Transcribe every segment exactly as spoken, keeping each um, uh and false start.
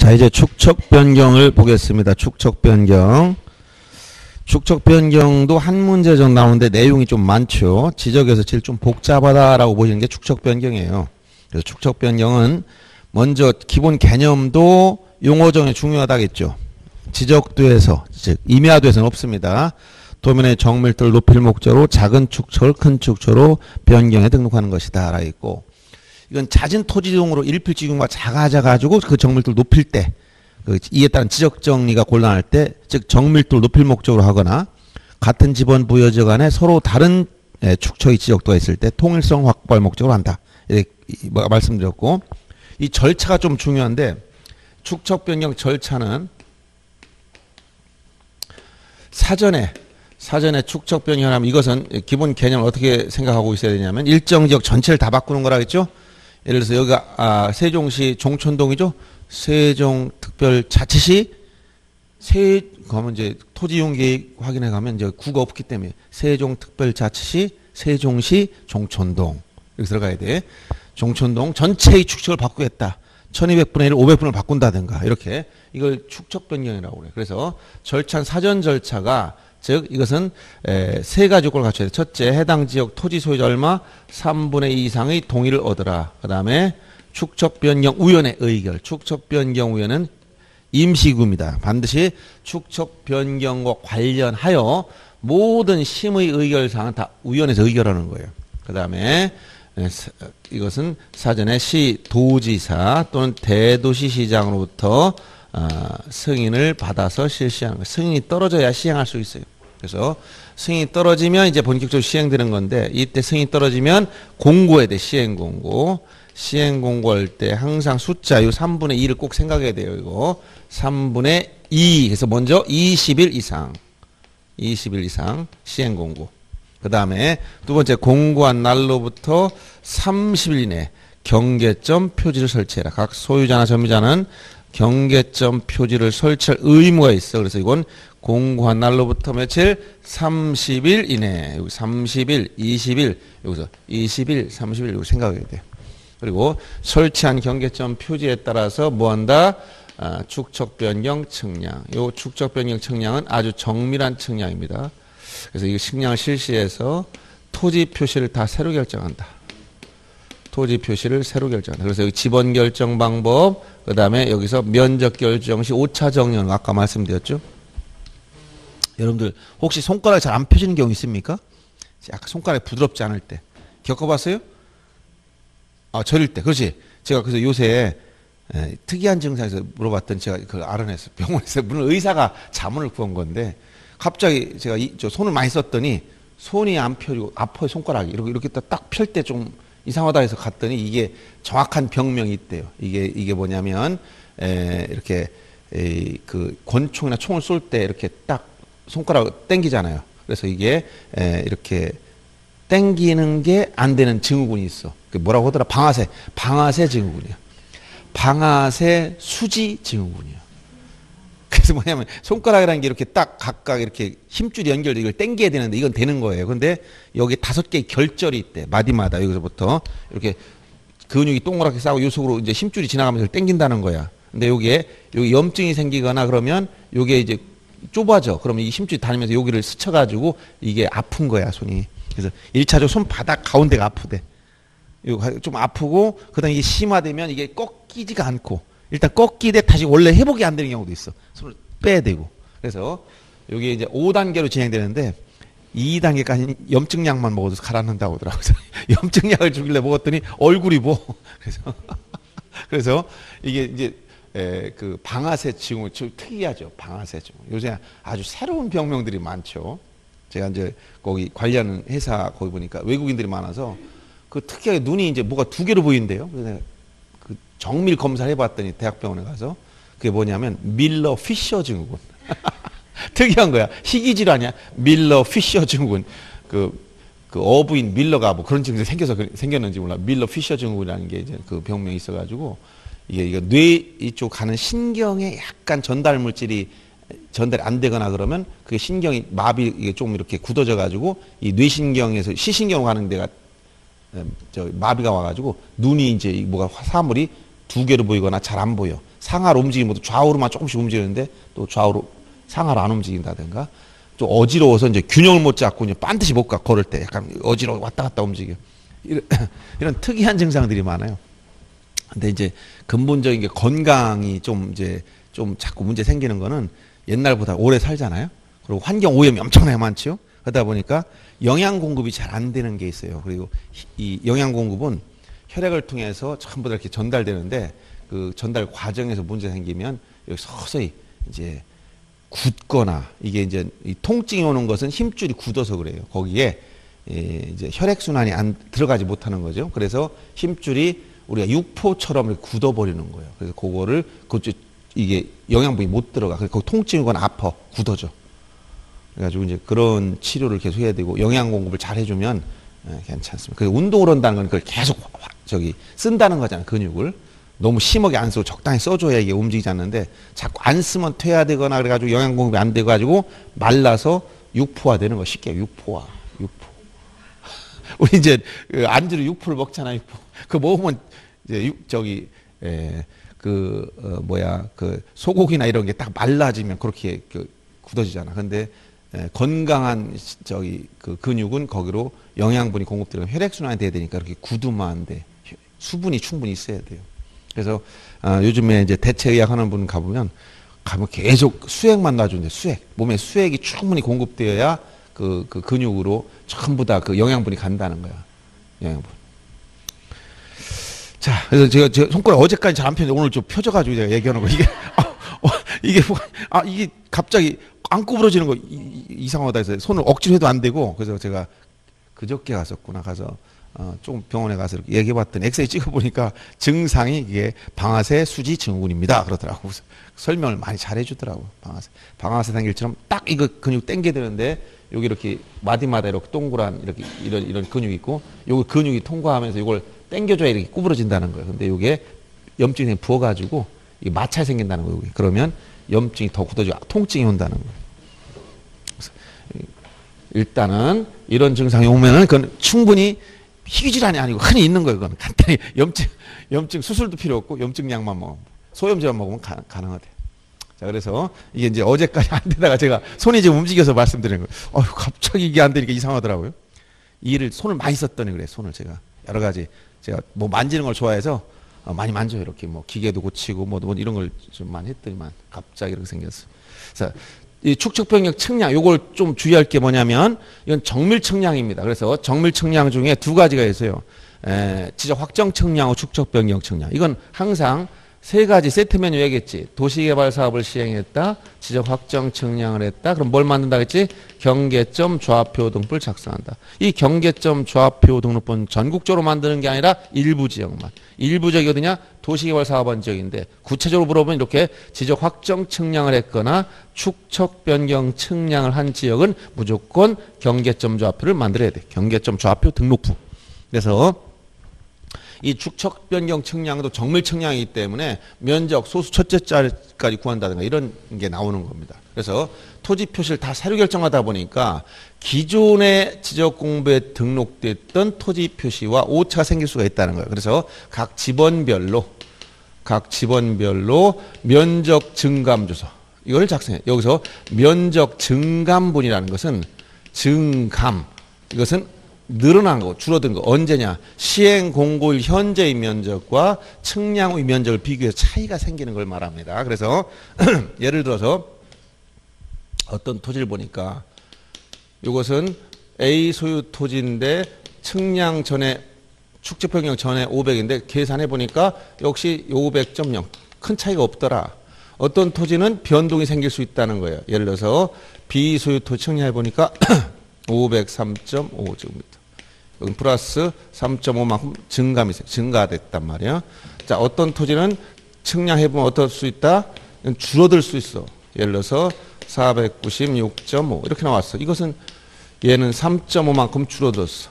자, 이제 축척 변경을 보겠습니다. 축척 변경. 축척 변경도 한 문제 전 나오는데 내용이 좀 많죠. 지적에서 제일 좀 복잡하다라고 보시는 게 축척 변경이에요. 그래서 축척 변경은 먼저 기본 개념도 용어 정의 중요하다겠죠. 지적도에서, 즉 임야도에서는 없습니다. 도면의 정밀도를 높일 목적으로 작은 축척을 큰 축척으로 변경해 등록하는 것이다 라 있고, 이건 잦은 토지종으로 일필지균과 작아져가지고 그 정밀도를 높일 때, 이에 따른 지적정리가 곤란할 때, 즉 정밀도를 높일 목적으로 하거나 같은 집원 부여지 간에 서로 다른 축척의 지적도가 있을 때 통일성 확보할 목적으로 한다, 이렇게 말씀드렸고, 이 절차가 좀 중요한데 축척 변경 절차는 사전에 사전에 축척 변경하면, 이것은 기본 개념을 어떻게 생각하고 있어야 되냐면 일정 지역 전체를 다 바꾸는 거라겠죠. 예를 들어서 여기가 아, 세종시 종촌동이죠. 세종특별자치시 세 가면 이제 토지용계획 확인해 가면 이제 구가 없기 때문에 세종특별자치시 세종시 종촌동 이렇게 들어가야 돼. 종촌동 전체의 축척을 바꾸겠다. 천이백분의 일, 오백분을 바꾼다든가 이렇게, 이걸 축척 변경이라고 그래요. 그래서 절차는 사전 절차가, 즉 이것은 에, 세 가지 조건을 갖춰야 돼. 첫째, 해당 지역 토지 소유자 얼마 삼분의 이 이상의 동의를 얻어라. 그 다음에 축척 변경 우연의 의결. 축척 변경 우연은 임시구입니다. 반드시 축척 변경과 관련하여 모든 심의 의결사항은 다 우연에서 의결하는 거예요. 그 다음에 이것은 사전에 시, 도지사 또는 대도시시장으로부터 어, 승인을 받아서 실시하는 거예요. 승인이 떨어져야 시행할 수 있어요. 그래서 승인이 떨어지면 이제 본격적으로 시행되는 건데, 이때 승인이 떨어지면 공고해야 돼. 시행공고. 시행공고할 때 항상 숫자 요 삼분의 이를 꼭 생각해야 돼요. 이거 삼분의 이. 그래서 먼저 이십일 이상. 이십일 이상 시행공고. 그 다음에 두 번째, 공고한 날로부터 삼십일 이내 경계점 표지를 설치해라. 각 소유자나 점유자는 경계점 표지를 설치할 의무가 있어. 그래서 이건 공고한 날로부터 며칠? 삼십일 이내. 여기 삼십일, 이십일, 여기서 이십일, 삼십일, 여기 생각해야 돼요. 그리고 설치한 경계점 표지에 따라서 뭐 한다? 아, 축척 변경 측량. 요 축척 변경 측량은 아주 정밀한 측량입니다. 그래서 이 측량을 실시해서 토지 표시를 다 새로 결정한다. 토지 표시를 새로 결정한다. 그래서 여기 집원 결정 방법, 그 다음에 여기서 면적 결정 시 오차 정리는 아까 말씀드렸죠. 여러분들 혹시 손가락이 잘 안 펴지는 경우 있습니까? 약간 손가락이 부드럽지 않을 때 겪어봤어요? 아, 저릴 때. 그렇지. 제가 그래서 요새 에, 특이한 증상에서 물어봤더니 제가 그걸 알아냈어요. 병원에서 물론 의사가 자문을 구한 건데, 갑자기 제가 이, 저 손을 많이 썼더니 손이 안 펴지고 아파요. 손가락이 이렇게 이렇게 딱 펼 때 좀 이상하다 해서 갔더니 이게 정확한 병명이 있대요. 이게 이게 뭐냐면 에, 이렇게 에, 그 권총이나 총을 쏠 때 이렇게 딱 손가락 당기잖아요. 그래서 이게 에, 이렇게 당기는 게 안 되는 증후군이 있어. 그 뭐라고 하더라? 방아쇠 방아쇠 증후군이야. 방아쇠 수지 증후군이야. 그래서 뭐냐면 손가락이라는 게 이렇게 딱 각각 이렇게 힘줄이 연결돼 이걸 당겨야 되는데 이건 되는 거예요. 근데 여기 다섯 개의 결절이 있대. 마디마다 여기서부터 이렇게 근육이 동그랗게 싸고 요속으로 이제 힘줄이 지나가면서 당긴다는 거야. 근데 요게 여기 염증이 생기거나 그러면 요게 이제 좁아져. 그러면 이 힘줄이 다니면서 여기를 스쳐가지고 이게 아픈 거야, 손이. 그래서 일차적으로 손바닥 가운데가 아프대. 좀 아프고 그다음에 이게 심화되면 이게 꺾이지가 않고, 일단 꺾이되 다시 원래 회복이 안 되는 경우도 있어. 손을 빼야 되고. 그래서 여기 이제 오 단계로 진행되는데 이 단계까지는 염증약만 먹어도 가라앉는다고 하더라고요. 염증약을 주길래 먹었더니 얼굴이 뭐. 그래서 그래서 이게 이제 에, 그 방아쇠 증후, 좀 특이하죠. 방아쇠 증후. 요새 아주 새로운 병명들이 많죠. 제가 이제 거기 관리하는 회사 거기 보니까 외국인들이 많아서 그 특이하게 눈이 이제 뭐가 두 개로 보이는데요. 그래서 그 정밀 검사를 해봤더니 대학병원에 가서 그게 뭐냐면 밀러 피셔 증후군. 특이한 거야. 희귀질환이야. 밀러 피셔 증후군. 그, 그 어부인 밀러가 뭐 그런 증상이 생겨서 생겼는지 몰라. 밀러 피셔 증후군이라는 게 이제 그 병명이 있어가지고 이게, 이게 뇌 이쪽 가는 신경에 약간 전달 물질이 전달이 안 되거나 그러면 그게 신경이 마비, 이게 좀 이렇게 굳어져 가지고 이 뇌신경에서 시신경으로 가는 데가 저 마비가 와가지고 눈이 이제 뭐가 사물이 두 개로 보이거나 잘 안 보여. 상하로 움직이면 좌우로만 조금씩 움직이는데 또 좌우로 상하로 안 움직인다든가, 또 어지러워서 이제 균형을 못 잡고 이제 반드시 못 가, 걸을 때 약간 어지러워 왔다 갔다 움직여. 이런, 이런 특이한 증상들이 많아요. 근데 이제 근본적인 게 건강이 좀 이제 좀 자꾸 문제 생기는 거는 옛날보다 오래 살잖아요. 그리고 환경 오염이 엄청나게 많죠. 그러다 보니까 영양 공급이 잘 안 되는 게 있어요. 그리고 이 영양 공급은 혈액을 통해서 전부 다 이렇게 전달되는데, 그 전달 과정에서 문제 생기면 여기 서서히 이제 굳거나, 이게 이제 이 통증이 오는 것은 힘줄이 굳어서 그래요. 거기에 이제 혈액 순환이 안 들어가지 못하는 거죠. 그래서 힘줄이 우리가 육포처럼 굳어버리는 거예요. 그래서 그거를 그쪽 이게 영양분이 못 들어가. 그래서 그 통증이거나 아파 굳어져. 그래가지고 이제 그런 치료를 계속 해야 되고, 영양 공급을 잘 해주면 괜찮습니다. 그래서 운동을 한다는 건 그걸 계속 저기 쓴다는 거잖아요. 근육을 너무 심하게 안 쓰고 적당히 써줘야 이게 움직이지 않는데, 자꾸 안 쓰면 퇴화되거나 그래가지고 영양 공급이 안 돼가지고 말라서 육포화 되는 거, 쉽게 육포화. 육포. 우리 이제 안주로 육포를 먹잖아. 육포. 그 먹으면 이제 육 저기 에, 그 어, 뭐야 그 소고기나 이런 게 딱 말라지면 그렇게 그, 굳어지잖아. 근데 에, 건강한 저기 그 근육은 거기로 영양분이 공급되면 혈액 순환이 돼야 되니까 그렇게 굳으면 안 돼. 수분이 충분히 있어야 돼요. 그래서 아, 요즘에 이제 대체 의학 하는 분 가보면 가면 계속 수액만 놔주는데, 수액 몸에 수액이 충분히 공급되어야 그, 그 근육으로 전부 다 그 영양분이 간다는 거야. 영양분. 자, 그래서 제가, 제가 손가락 어제까지 잘 안 펴는데 오늘 좀 펴져가지고 제가 얘기하는 거, 이게 아, 어, 이게 아 이게 갑자기 안 구부러지는 거 이, 이, 이상하다 해서 손을 억지로 해도 안 되고, 그래서 제가 그저께 갔었구나. 가서 어, 좀 병원에 가서 얘기해 봤더니 엑스레이 찍어 보니까 증상이 이게 방아쇠 수지 증후군입니다 그러더라고. 그래서 설명을 많이 잘 해주더라고. 방아쇠 방아쇠 당길처럼 딱 이거 근육 당겨야 되는데, 여기 이렇게 마디마다 이렇게 동그란 이렇게 이런 이런 근육이 있고, 요거 근육이 통과하면서 이걸 당겨줘야 이렇게 구부러진다는 거예요. 근데 이게 염증이 부어가지고 이 마찰 생긴다는 거예요. 그러면 염증이 더 굳어지고 통증이 온다는 거예요. 그래서 일단은 이런 증상이 오면은 그건 충분히 희귀질환이 아니고 흔히 있는 거예요. 그건 간단히 염증 염증 수술도 필요 없고 염증약만 먹으면, 소염제만 먹으면 가, 가능하대요. 자, 그래서 이게 이제 어제까지 안 되다가 제가 손이 지금 움직여서 말씀드리는 거예요. 어휴, 갑자기 이게 안 되니까 이상하더라고요. 일을 손을 많이 썼더니 그래. 손을 제가 여러 가지 제가 뭐 만지는 걸 좋아해서 많이 만져요. 이렇게 뭐 기계도 고치고 뭐 이런 걸 좀 많이 했더니만 갑자기 이렇게 생겼어. 자, 이 축척병력 측량, 요걸 좀 주의할 게 뭐냐면, 이건 정밀 측량입니다. 그래서 정밀 측량 중에 두 가지가 있어요. 에, 지적 확정 측량과 축척병력 측량. 이건 항상 세 가지 세트 메뉴 얘기했지. 도시개발 사업을 시행했다, 지적 확정 측량을 했다. 그럼 뭘 만든다 했지? 경계점 좌표 등록을 작성한다. 이 경계점 좌표 등록본 전국적으로 만드는 게 아니라 일부 지역만. 일부 지역이 어디냐? 도시개발 사업한 지역인데, 구체적으로 물어보면 이렇게 지적 확정 측량을 했거나 축척 변경 측량을 한 지역은 무조건 경계점 좌표를 만들어야 돼. 경계점 좌표 등록부. 그래서 이 축척 변경 측량도 정밀 측량이기 때문에 면적 소수 첫째 자리까지 구한다든가 이런 게 나오는 겁니다. 그래서 토지 표시를 다 새로 결정하다 보니까 기존의 지적 공부에 등록됐던 토지 표시와 오차가 생길 수가 있다는 거예요. 그래서 각 지번별로 각 지번별로 면적 증감 조사 이걸 작성해요. 여기서 면적 증감분이라는 것은 증감, 이것은 늘어난 거, 줄어든 거. 언제냐? 시행 공고일 현재의 면적과 측량 후 면적을 비교해서 차이가 생기는 걸 말합니다. 그래서 예를 들어서 어떤 토지를 보니까 이것은 A 소유 토지인데 측량 전에 축척 변경 전에 오백인데 계산해 보니까 역시 오백 점 영. 큰 차이가 없더라. 어떤 토지는 변동이 생길 수 있다는 거예요. 예를 들어서 B 소유 토지 측량해 보니까 오백삼 점 오 제곱미터. 여기 플러스 삼 점 오만큼 증감이 있어요. 증가됐단 말이야. 자, 어떤 토지는 측량해보면 어떨 수 있다? 줄어들 수 있어. 예를 들어서 사백구십육 점 오 이렇게 나왔어. 이것은 얘는 삼 점 오만큼 줄어들었어.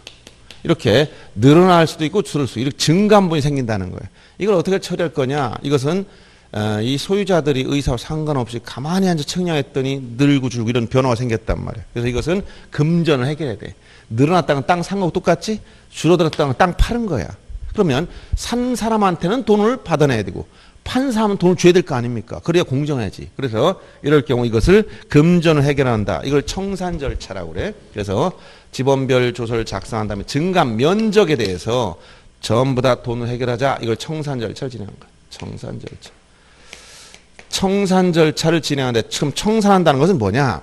이렇게 늘어날 수도 있고 줄을 수 있고 이렇게 증감분이 생긴다는 거예요. 이걸 어떻게 처리할 거냐? 이것은 이 소유자들이 의사와 상관없이 가만히 앉아 측량했더니 늘고 줄고 이런 변화가 생겼단 말이에요. 그래서 이것은 금전을 해결해야 돼. 늘어났다는 건 땅 산 거고 똑같지, 줄어들었다는 건 땅 파는 거야. 그러면 산 사람한테는 돈을 받아내야 되고 판 사람은 돈을 줘야 될 거 아닙니까? 그래야 공정하지. 그래서 이럴 경우 이것을 금전을 해결한다. 이걸 청산 절차라고 그래. 그래서 지번별 조서를 작성한 다음에 증감 면적에 대해서 전부 다 돈을 해결하자. 이걸 청산 절차를 진행한 거야. 청산 절차. 청산 절차를 진행하는데 지금 청산한다는 것은 뭐냐?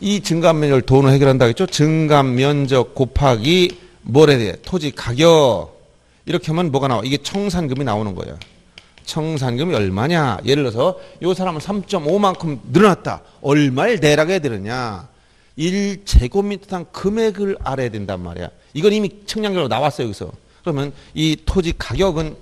이 증감 면적을 돈을 해결한다고 했죠? 증감 면적 곱하기 뭐래 돼? 토지 가격. 이렇게 하면 뭐가 나와? 이게 청산금이 나오는 거야. 청산금이 얼마냐? 예를 들어서 이 사람은 삼 점 오만큼 늘어났다. 얼마를 내라고 해야 되느냐? 일 제곱미터당 금액을 알아야 된단 말이야. 이건 이미 측량결로 나왔어요. 여기서. 그러면 이 토지 가격은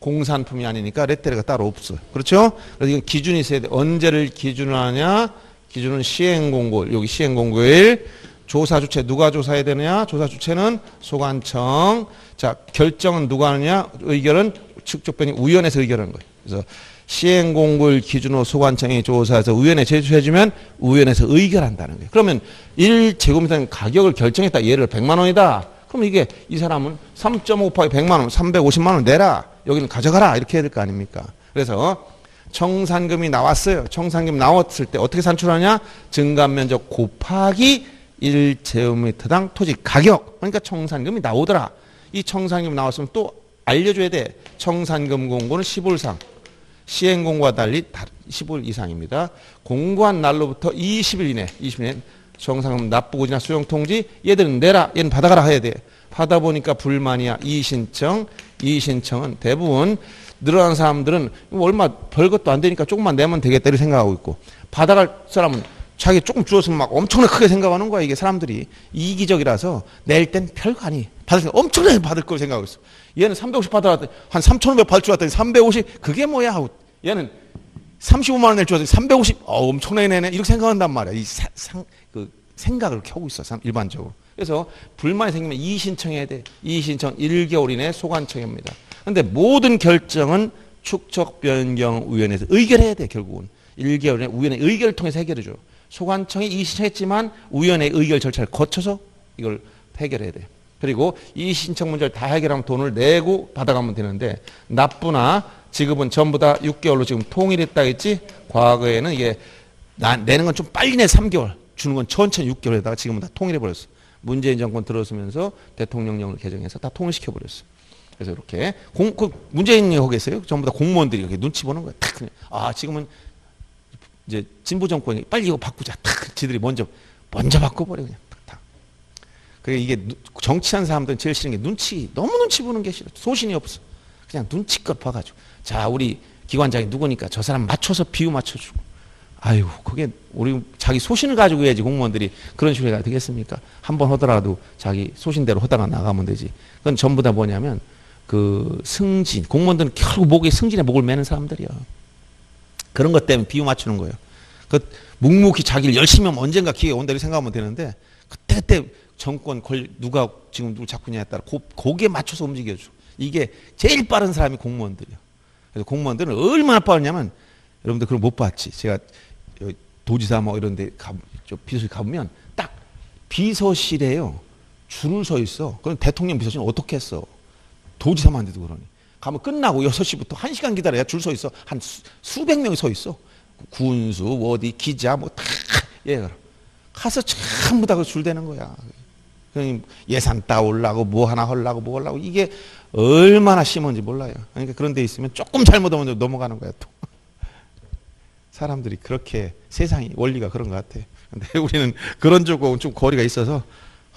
공산품이 아니니까 레테레가 따로 없어. 그렇죠? 그래서 이건 기준이 있어야 돼. 언제를 기준으로 하냐? 기준은 시행공고일. 여기 시행공고일. 조사 주체 누가 조사해야 되느냐? 조사 주체는 소관청. 자, 결정은 누가 하느냐? 의결은 측조변이 우연에서 의결한 거예요. 그래서 시행공고일 기준으로 소관청이 조사해서 우연에 제출해주면 우연에서 의결한다는 거예요. 그러면 일 제곱미터 가격을 결정했다. 예를 백만 원이다. 그럼 이게 이 사람은 삼 점 오 곱하기 백만 원, 삼백오십만 원 내라. 여기는 가져가라. 이렇게 해야 될 거 아닙니까? 그래서 청산금이 나왔어요. 청산금 나왔을 때 어떻게 산출하냐? 증감면적 곱하기 일 제곱미터당 토지 가격. 그러니까 청산금이 나오더라. 이 청산금이 나왔으면 또 알려줘야 돼. 청산금 공고는 십오일상. 시행공고와 달리 십오일 이상입니다. 공고한 날로부터 이십일 이내. 이십일 이내. 청산금 납부고지나 수용통지. 얘들은 내라. 얘는 받아가라 해야 돼. 받아 보니까 불만이야. 이의신청. 이의신청은 대부분 늘어난 사람들은 얼마 벌 것도 안 되니까 조금만 내면 되겠다. 이렇게 생각하고 있고. 받아갈 사람은 자기 조금 줄었으면 막 엄청나게 크게 생각하는 거야. 이게 사람들이 이기적이라서 낼 땐 별거 아니. 받을 때 엄청나게 받을 걸 생각하고 있어. 얘는 삼백오십 받아왔더니 한 삼천오백 받을 줄 알았더니 삼백오십 그게 뭐야 하고 얘는 삼십오만 원 낼 줄 알았더니 삼백오십 어, 엄청나게 내네 이렇게 생각한단 말이야. 이 사, 상, 그 생각을 이렇게 하고 있어 일반적으로. 그래서 불만이 생기면 이의 신청해야 돼. 이의 신청 일 개월 이내 소관청입니다. 근데 모든 결정은 축적 변경 우연에서 의결해야 돼. 결국은 일 개월 이내 우연의 의결을 통해서 해결해줘. 소관청이 이의신청했지만 우연의 의결 절차를 거쳐서 이걸 해결해야 돼요. 그리고 이의신청 문제를 다 해결하면 돈을 내고 받아가면 되는데 납부나 지급은 전부 다 육 개월로 지금 통일했다 했지. 과거에는 이게 나, 내는 건 좀 빨리 내 삼 개월 주는 건 천천히 육 개월에다가 지금은 다 통일해버렸어. 문재인 정권 들어서면서 대통령령을 개정해서 다 통일시켜버렸어. 그래서 이렇게 공, 그 문재인이 하겠어요? 전부 다 공무원들이 이렇게 눈치 보는 거야. 탁 그냥. 아 지금은 이제 진보 정권이 빨리 이거 바꾸자. 탁 지들이 먼저 먼저 바꿔버려 그냥 탁탁. 그게 이게 정치한 사람들은 제일 싫은 게 눈치. 너무 눈치 보는 게 싫어. 소신이 없어. 그냥 눈치껏 봐가지고 자 우리 기관장이 누구니까 저 사람 맞춰서 비유 맞춰주고. 아유 그게 우리 자기 소신을 가지고 해야지 공무원들이 그런 식으로 해야 되겠습니까? 한번 하더라도 자기 소신대로 하다가 나가면 되지. 그건 전부 다 뭐냐면 그 승진. 공무원들은 결국 목에 승진에 목을 매는 사람들이야. 그런 것 때문에 비유 맞추는 거예요. 그 묵묵히 자기를 열심히 하면 언젠가 기회가 온다 이렇게 생각하면 되는데 그때그때 그때 정권 걸 누가 지금 누구 잡느냐에 따라 고, 거기에 맞춰서 움직여줘. 이게 제일 빠른 사람이 공무원들이에요. 그래서 공무원들은 얼마나 빠르냐면 여러분들 그걸 못 봤지. 제가 도지사 뭐 이런 데 가, 비서실 가보면 딱 비서실에요. 줄을 서 있어. 그럼 대통령 비서실은 어떻게 했어? 도지사만 안 돼도 그러니. 가면 끝나고 여섯 시부터 한 시간 기다려야 줄 서 있어. 한 수, 수백 명이 서 있어. 군수, 어디, 기자, 뭐, 다, 예, 그럼. 가서 전부 다 줄 대는 거야. 예산 따오려고, 뭐 하나 하려고, 뭐 하려고. 이게 얼마나 심한지 몰라요. 그러니까 그런 데 있으면 조금 잘못하면 넘어가는 거야, 또. 사람들이 그렇게 세상이, 원리가 그런 것 같아. 근데 우리는 그런 쪽하고는 좀 거리가 있어서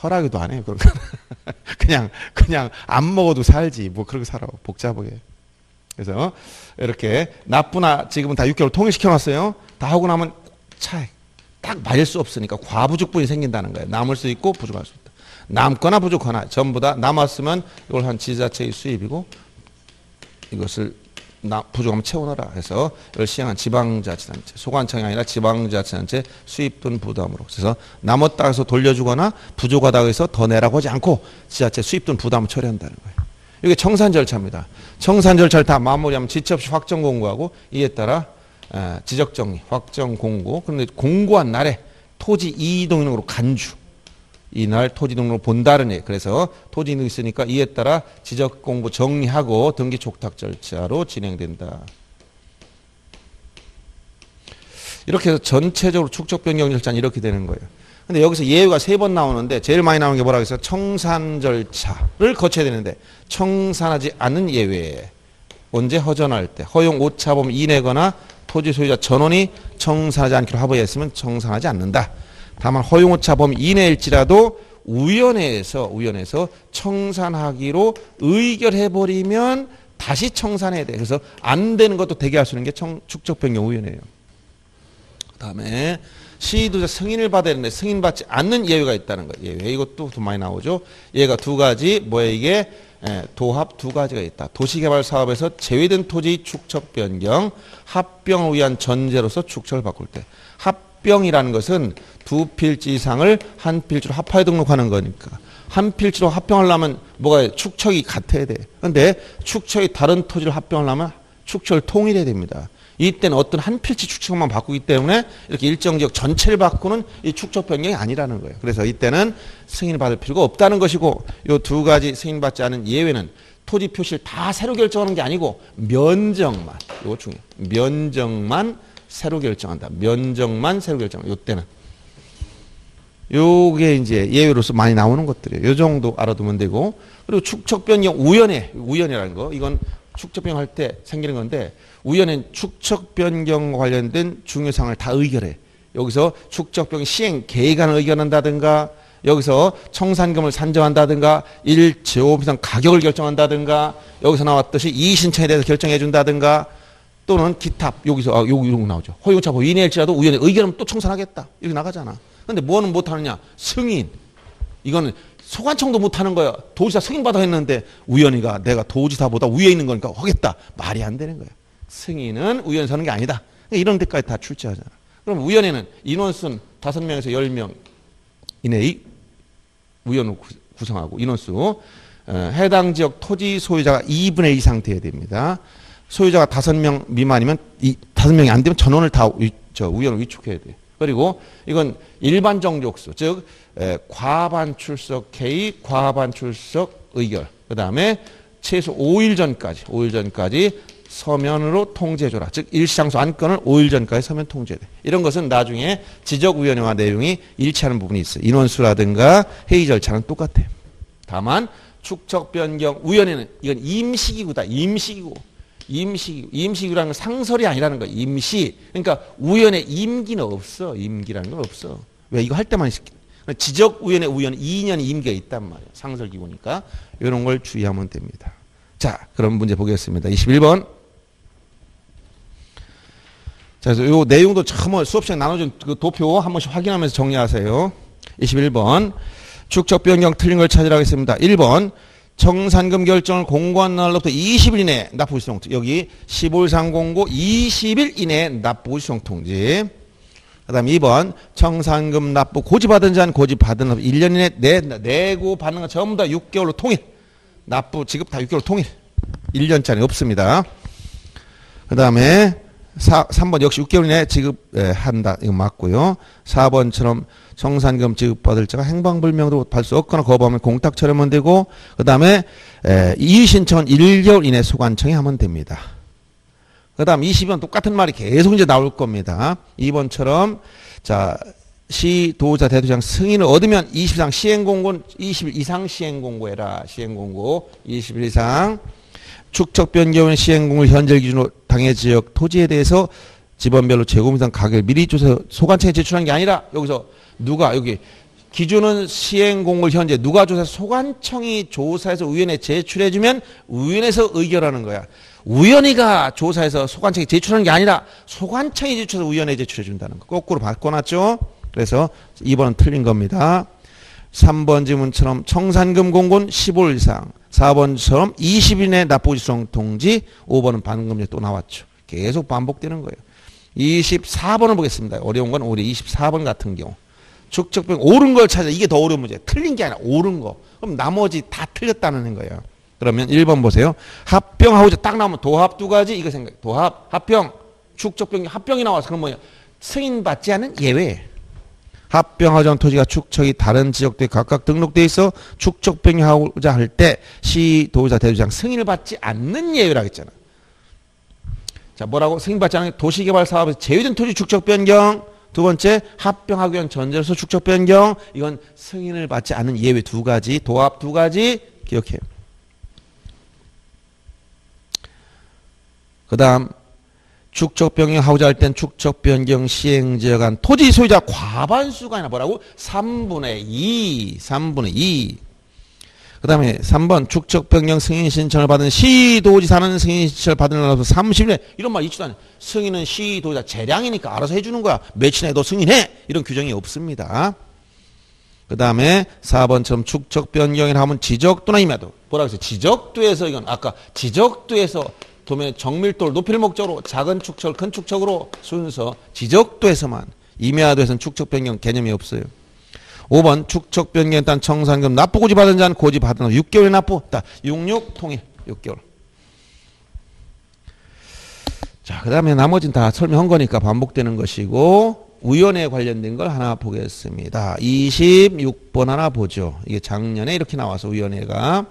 허락이도 안 해요. 그런 거. 그냥 그냥 안 먹어도 살지 뭐 그렇게 살아 복잡하게. 그래서 이렇게 납부나 지금은 다 육 개월 통일시켜놨어요. 다 하고 나면 차액 딱 맞을 수 없으니까 과부족분이 생긴다는 거예요. 남을 수 있고 부족할 수 있다. 남거나 부족하나 전부 다 남았으면 이걸 한 지자체의 수입이고 이것을 나 부족하면 채워넣어라 해서 이걸 시행한 지방자치단체 소관청이 아니라 지방자치단체 수입 또는 부담으로. 그래서 남았다 해서 돌려주거나 부족하다고 해서 더 내라고 하지 않고 지자체 수입 또는 부담을 처리한다는 거예요. 이게 청산 절차입니다. 청산 절차를 다 마무리하면 지체 없이 확정 공고하고 이에 따라 지적정리 확정 공고. 그런데 공고한 날에 토지 이동용으로 간주 이날 토지등록 본다르네. 그래서 토지등록 있으니까 이에 따라 지적공부 정리하고 등기 촉탁 절차로 진행된다. 이렇게 해서 전체적으로 축적변경 절차는 이렇게 되는 거예요. 근데 여기서 예외가 세 번 나오는데 제일 많이 나오는 게 뭐라고 했어요? 청산 절차를 거쳐야 되는데 청산하지 않은 예외. 언제? 허전할 때. 허용 오차범위 이내거나 토지 소유자 전원이 청산하지 않기로 합의했으면 청산하지 않는다. 다만 허용 오차 범위 이내일지라도 우연해서 우연해서 청산하기로 의결해버리면 다시 청산해야 돼. 그래서 안 되는 것도 대기할 수 있는 게 청, 축적변경 우연해요. 그다음에 시도자 승인을 받아야 되는데 승인받지 않는 예외가 있다는 거예요. 예외 이것도 더 많이 나오죠. 얘가 두 가지 뭐야 이게 예, 도합 두 가지가 있다. 도시개발 사업에서 제외된 토지 축적 변경, 합병을 위한 전제로서 축척을 바꿀 때. 합병이라는 것은 두 필지 이상을 한 필지로 합하여 등록하는 거니까. 한 필지로 합병하려면 뭐가 축척이 같아야 돼. 그런데 축척이 다른 토지를 합병하려면 축척을 통일해야 됩니다. 이때는 어떤 한 필지 축척만 바꾸기 때문에 이렇게 일정 지역 전체를 바꾸는 이 축적 변경이 아니라는 거예요. 그래서 이때는 승인을 받을 필요가 없다는 것이고 이 두 가지 승인받지 않은 예외는 토지 표시를 다 새로 결정하는 게 아니고 면적만, 이거 중요해요. 면적만 새로 결정한다. 면적만 새로 결정한다. 이때는. 요게 이제 예외로서 많이 나오는 것들이에요. 요 정도 알아두면 되고 그리고 축적 변경 우연해, 우연이라는 거 이건 축적 변경할 때 생기는 건데 우연은 축적 변경 관련된 중요 사항을 다 의결해. 여기서 축적 변경 시행 계획안을 의결한다든가 여기서 청산금을 산정한다든가 일 제곱미터 이상 가격을 결정한다든가 여기서 나왔듯이 이의신청에 대해서 결정해 준다든가 또는 기타 여기서 아, 여기 이런 거 나오죠. 허용차 범위 이내일지라도 우연에 의결하면 또 청산하겠다. 이렇게 나가잖아. 근데 뭐는 못하느냐? 승인. 이거는 소관청도 못하는 거야. 도지사 승인받아 했는데 우연이가 내가 도지사보다 위에 있는 거니까 하겠다. 말이 안 되는 거야. 승인은 우연히 서는 게 아니다. 그러니까 이런 데까지 다 출제하잖아. 그럼 우연에는 인원수는 다섯 명에서 열 명 이내의 우연을 구성하고 인원수 해당 지역 토지 소유자가 이분의 이 이상 돼야 됩니다. 소유자가 다섯 명 미만이면 다섯 명이 안 되면 전원을 다 우연을 위축해야 돼. 그리고 이건 일반 정족수, 즉 과반 출석 K, 과반 출석 의결. 그 다음에 최소 오 일 전까지, 오 일 전까지 서면으로 통제해줘라. 즉 일시장소 안건을 오 일 전까지 서면 통제해야 돼. 이런 것은 나중에 지적우연회와 내용이 일치하는 부분이 있어요. 인원수라든가 회의 절차는 똑같아요. 다만 축척변경 우연에는 이건 임시기구다. 임시기구. 임시기구. 임시기구라는 건 상설이 아니라는 거야. 임시. 그러니까 우연에 임기는 없어. 임기라는 건 없어. 왜? 이거 할 때만 있을게. 지적우연의 우연은 이 년 임기가 있단 말이야. 상설기구니까. 이런 걸 주의하면 됩니다. 자, 그럼 문제 보겠습니다. 이십일 번. 자, 그래서 요 내용도 참 수업시간에 나눠준 그 도표 한 번씩 확인하면서 정리하세요. 이십일 번. 축적변경 틀린 걸 찾으라고 했습니다. 일 번. 청산금 결정을 공고한 날로부터 이십 일 이내에 납부고지 청통지. 여기 십오 일 이상 공고 이십 일 이내에 납부고지 청통지. 그 다음 이 번. 청산금 납부 고지받은 자는 고지받은 날로부터 일 년 이내에 내, 내고 받는 건 전부 다 육 개월로 통일. 납부 지급 다 육 개월 통일. 일 년짜리 없습니다. 그 다음에 삼 번 역시 육 개월 이내에 지급한다. 이거 맞고요. 사 번처럼 청산금 지급받을 자가 행방불명으로 받을 수 없거나 거부하면 공탁 처리하면 되고 그 다음에 이의신청은 일 개월 이내 소관청에 하면 됩니다. 그 다음 이십 번 똑같은 말이 계속 이제 나올 겁니다. 이 번처럼 자 시, 도자, 대도시장 승인을 얻으면 이십 일 이상 시행공고는 이십 일 이상 시행공고해라. 시행공고 이십 일 이상 축척변경은 시행공고를 현재 기준으로 당해 지역 토지에 대해서 지번별로 제곱 이상 가격을 미리 조사 소관청에 제출한 게 아니라 여기서 누가 여기 기준은 시행공고를 현재 누가 조사 소관청이 조사해서 우연에 제출해주면 우연에서 의결하는 거야. 우연히가 조사해서 소관청에 제출하는 게 아니라 소관청이 제출해서 우연에 제출해준다는 거. 거꾸로 바꿔놨죠. 그래서 이 번은 틀린 겁니다. 삼 번 지문처럼 청산금 공고는 십오 일 이상, 사 번처럼 이십 일 내 납부지성 통지, 오 번은 방금 또 나왔죠. 계속 반복되는 거예요. 이십사 번을 보겠습니다. 어려운 건 우리 이십사 번 같은 경우. 축적변경 옳은 걸 찾아. 이게 더 어려운 문제예요. 틀린 게 아니라 옳은 거. 그럼 나머지 다 틀렸다는 거예요. 그러면 일 번 보세요. 합병하고 딱 나오면 도합 두 가지 이거 생각. 도합, 합병, 축적변경 합병이 나와서 그럼 뭐냐? 승인받지 않은 예외. 합병하자는 토지가 축척이 다른 지역들에 각각 등록돼 있어 축척변경하고자 할 때 시, 도의사, 대도시장 승인을 받지 않는 예외라 했잖아. 자, 뭐라고? 승인받지 않은 도시개발사업에서 제외된 토지 축척변경. 두 번째, 합병하기 위한 전제로서 축척변경. 이건 승인을 받지 않은 예외 두 가지, 도합 두 가지 기억해. 그 다음, 축척변경하고자 할 땐 축척변경 시행지역 안 토지 소유자 과반수가 아니라 뭐라고? 삼분의 이. 삼분의 이. 그 다음에 삼 번 축척변경 승인 신청을 받은 시도지사는 승인 신청을 받은 날로부터 삼십 일 이런 말 있지도 않아요. 승인은 시도지사 재량이니까 알아서 해주는 거야. 며칠 내에 너 승인해. 이런 규정이 없습니다. 그 다음에 사 번처럼 축척변경이라 하면 지적도나 임야도. 뭐라고 했어요? 지적도에서 이건 아까 지적도에서 도면 정밀도를 높일 목적으로 작은 축척을 큰 축척으로 순서 지적도에서만 임야도에서는 축척변경 개념이 없어요. 오 번 축척변경에 따른 청산금 납부고지 받은 자는 고지 받은 후 육 개월 납부. 다 육십육 통일 육 개월. 자, 그 다음에 나머지는 다 설명한 거니까 반복되는 것이고 우연에 관련된 걸 하나 보겠습니다. 이십육 번 하나 보죠. 이게 작년에 이렇게 나와서 우연회가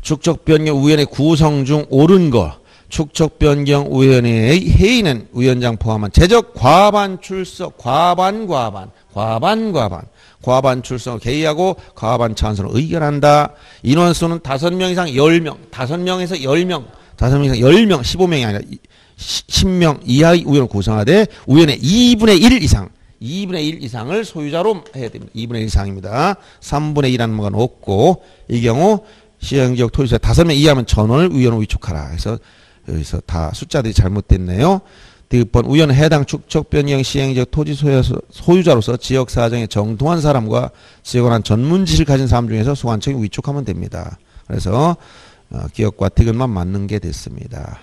축척변경 우연의 구성 중 옳은 것. 축척변경 우연의 회의는 위원장 포함한 재적 과반 출석, 과반 과반, 과반 과반, 과반 출석을 개의하고 과반 찬성으로 의결한다. 인원수는 다섯 명 이상 십 명, 다섯 명에서 십 명, 다섯 명 이상 십 명, 십오 명이 아니라 십 명 이하의 우연을 구성하되 우연의 이분의 일 이상, 이분의 일 이상을 소유자로 해야 됩니다. 이분의 일 이상입니다. 삼분의 이라는 건 없고 이 경우 시행지역 토지소유자 다섯 명 이하면 전원을 위원으로 위촉하라. 그래서 여기서 다 숫자들이 잘못됐네요. 육 번 우연은 해당 축척변경 시행지역 토지소유자로서 지역사정에 정통한 사람과 지역에 관한 전문 지식을 가진 사람 중에서 소관청이 위촉하면 됩니다. 그래서 기억과 퇴근만 맞는 게 됐습니다.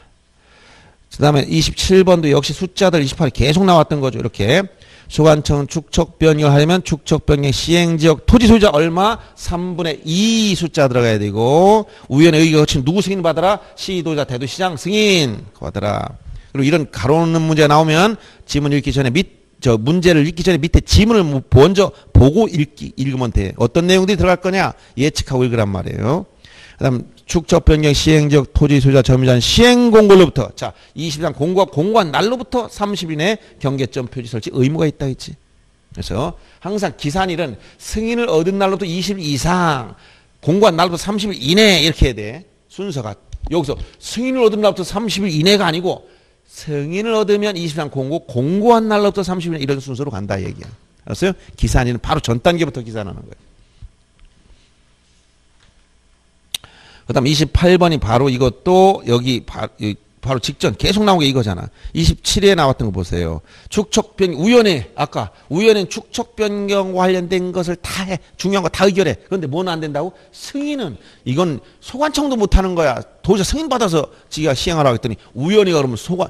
그 다음에 이십칠 번도 역시 숫자들 이십팔이 계속 나왔던 거죠. 이렇게 소관청 축척변경을 하려면 축척변경 시행지역 토지소유자 얼마? 삼분의 이 숫자 들어가야 되고 우연의 의견을 거치면 누구 승인 받아라? 시도지사 대도시장 승인 받아라. 그리고 이런 가로는 문제가 나오면 지문 읽기 전에 밑 저 문제를 읽기 전에 밑에 지문을 먼저 보고 읽기 읽으면 돼. 어떤 내용들이 들어갈 거냐? 예측하고 읽으란 말이에요. 그다음 축척변경 시행지역 토지소유자 점유자는 시행공고로부터 자 이십삼 공고와 공고한 날로부터 삼십 일 내 경계점 표지 설치 의무가 있다 했지. 그래서 항상 기산일은 승인을 얻은 날로부터 이십 일 이상 공고한 날로부터 삼십 일 이내 이렇게 해야 돼. 순서가 여기서 승인을 얻은 날로부터 삼십 일 이내가 아니고 승인을 얻으면 이십삼 공고 공고한 날로부터 삼십 일 이내 이런 순서로 간다 얘기야. 알았어요? 기산일은 바로 전 단계부터 기산하는 거예요. 그 다음 이십팔 번이 바로 이것도 여기 바, 바로 직전 계속 나온 게 이거잖아. 이십칠 회에 나왔던 거 보세요. 축척변경 우연에 아까 우연은 축척변경과 관련된 것을 다 해. 중요한 거 다 의결해. 그런데 뭐는 안 된다고? 승인은 이건 소관청도 못하는 거야. 도지사 승인받아서 지가 시행하라고 했더니 우연이가 그러면 소관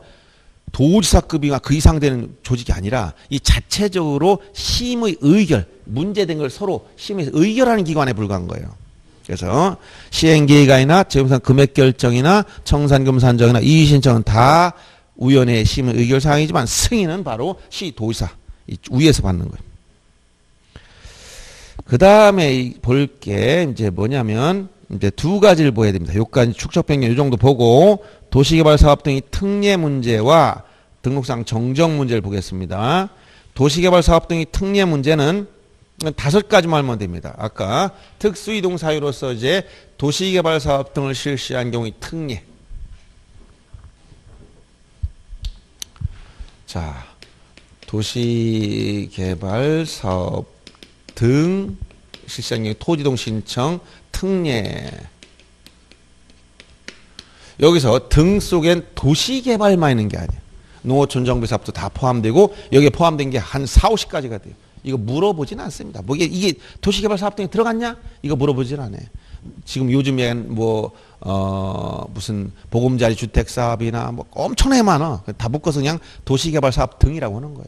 도지사급이나 그 이상 되는 조직이 아니라 이 자체적으로 심의 의결 문제된 걸 서로 심의해서 의결하는 기관에 불과한 거예요. 그래서 시행계획안이나 재무상 금액결정이나 청산금 산정이나 이의신청은 다 우연의 심의 의결사항이지만 승인은 바로 시도지사 위에서 받는 거예요. 그 다음에 볼 게 이제 뭐냐면 이제 두 가지를 보여야 됩니다. 요까지 축척변경 요 정도 보고 도시개발사업 등의 특례 문제와 등록상 정정 문제를 보겠습니다. 도시개발사업 등의 특례 문제는 다섯 가지만 하면 됩니다. 아까 특수이동 사유로서 이제 도시개발 사업 등을 실시한 경우의 특례. 자, 도시개발 사업 등 실시한 경우 토지이동 신청 특례. 여기서 등 속엔 도시개발만 있는 게 아니에요. 농어촌 정비 사업도 다 포함되고 여기에 포함된 게 한 사오십 가지가 돼요. 이거 물어보진 않습니다. 뭐 이게, 이게 도시개발 사업 등에 들어갔냐? 이거 물어보진 않아요. 지금 요즘에 뭐, 어, 무슨 보금자리 주택 사업이나 뭐 엄청나게 많아. 다 묶어서 그냥 도시개발 사업 등이라고 하는 거예요.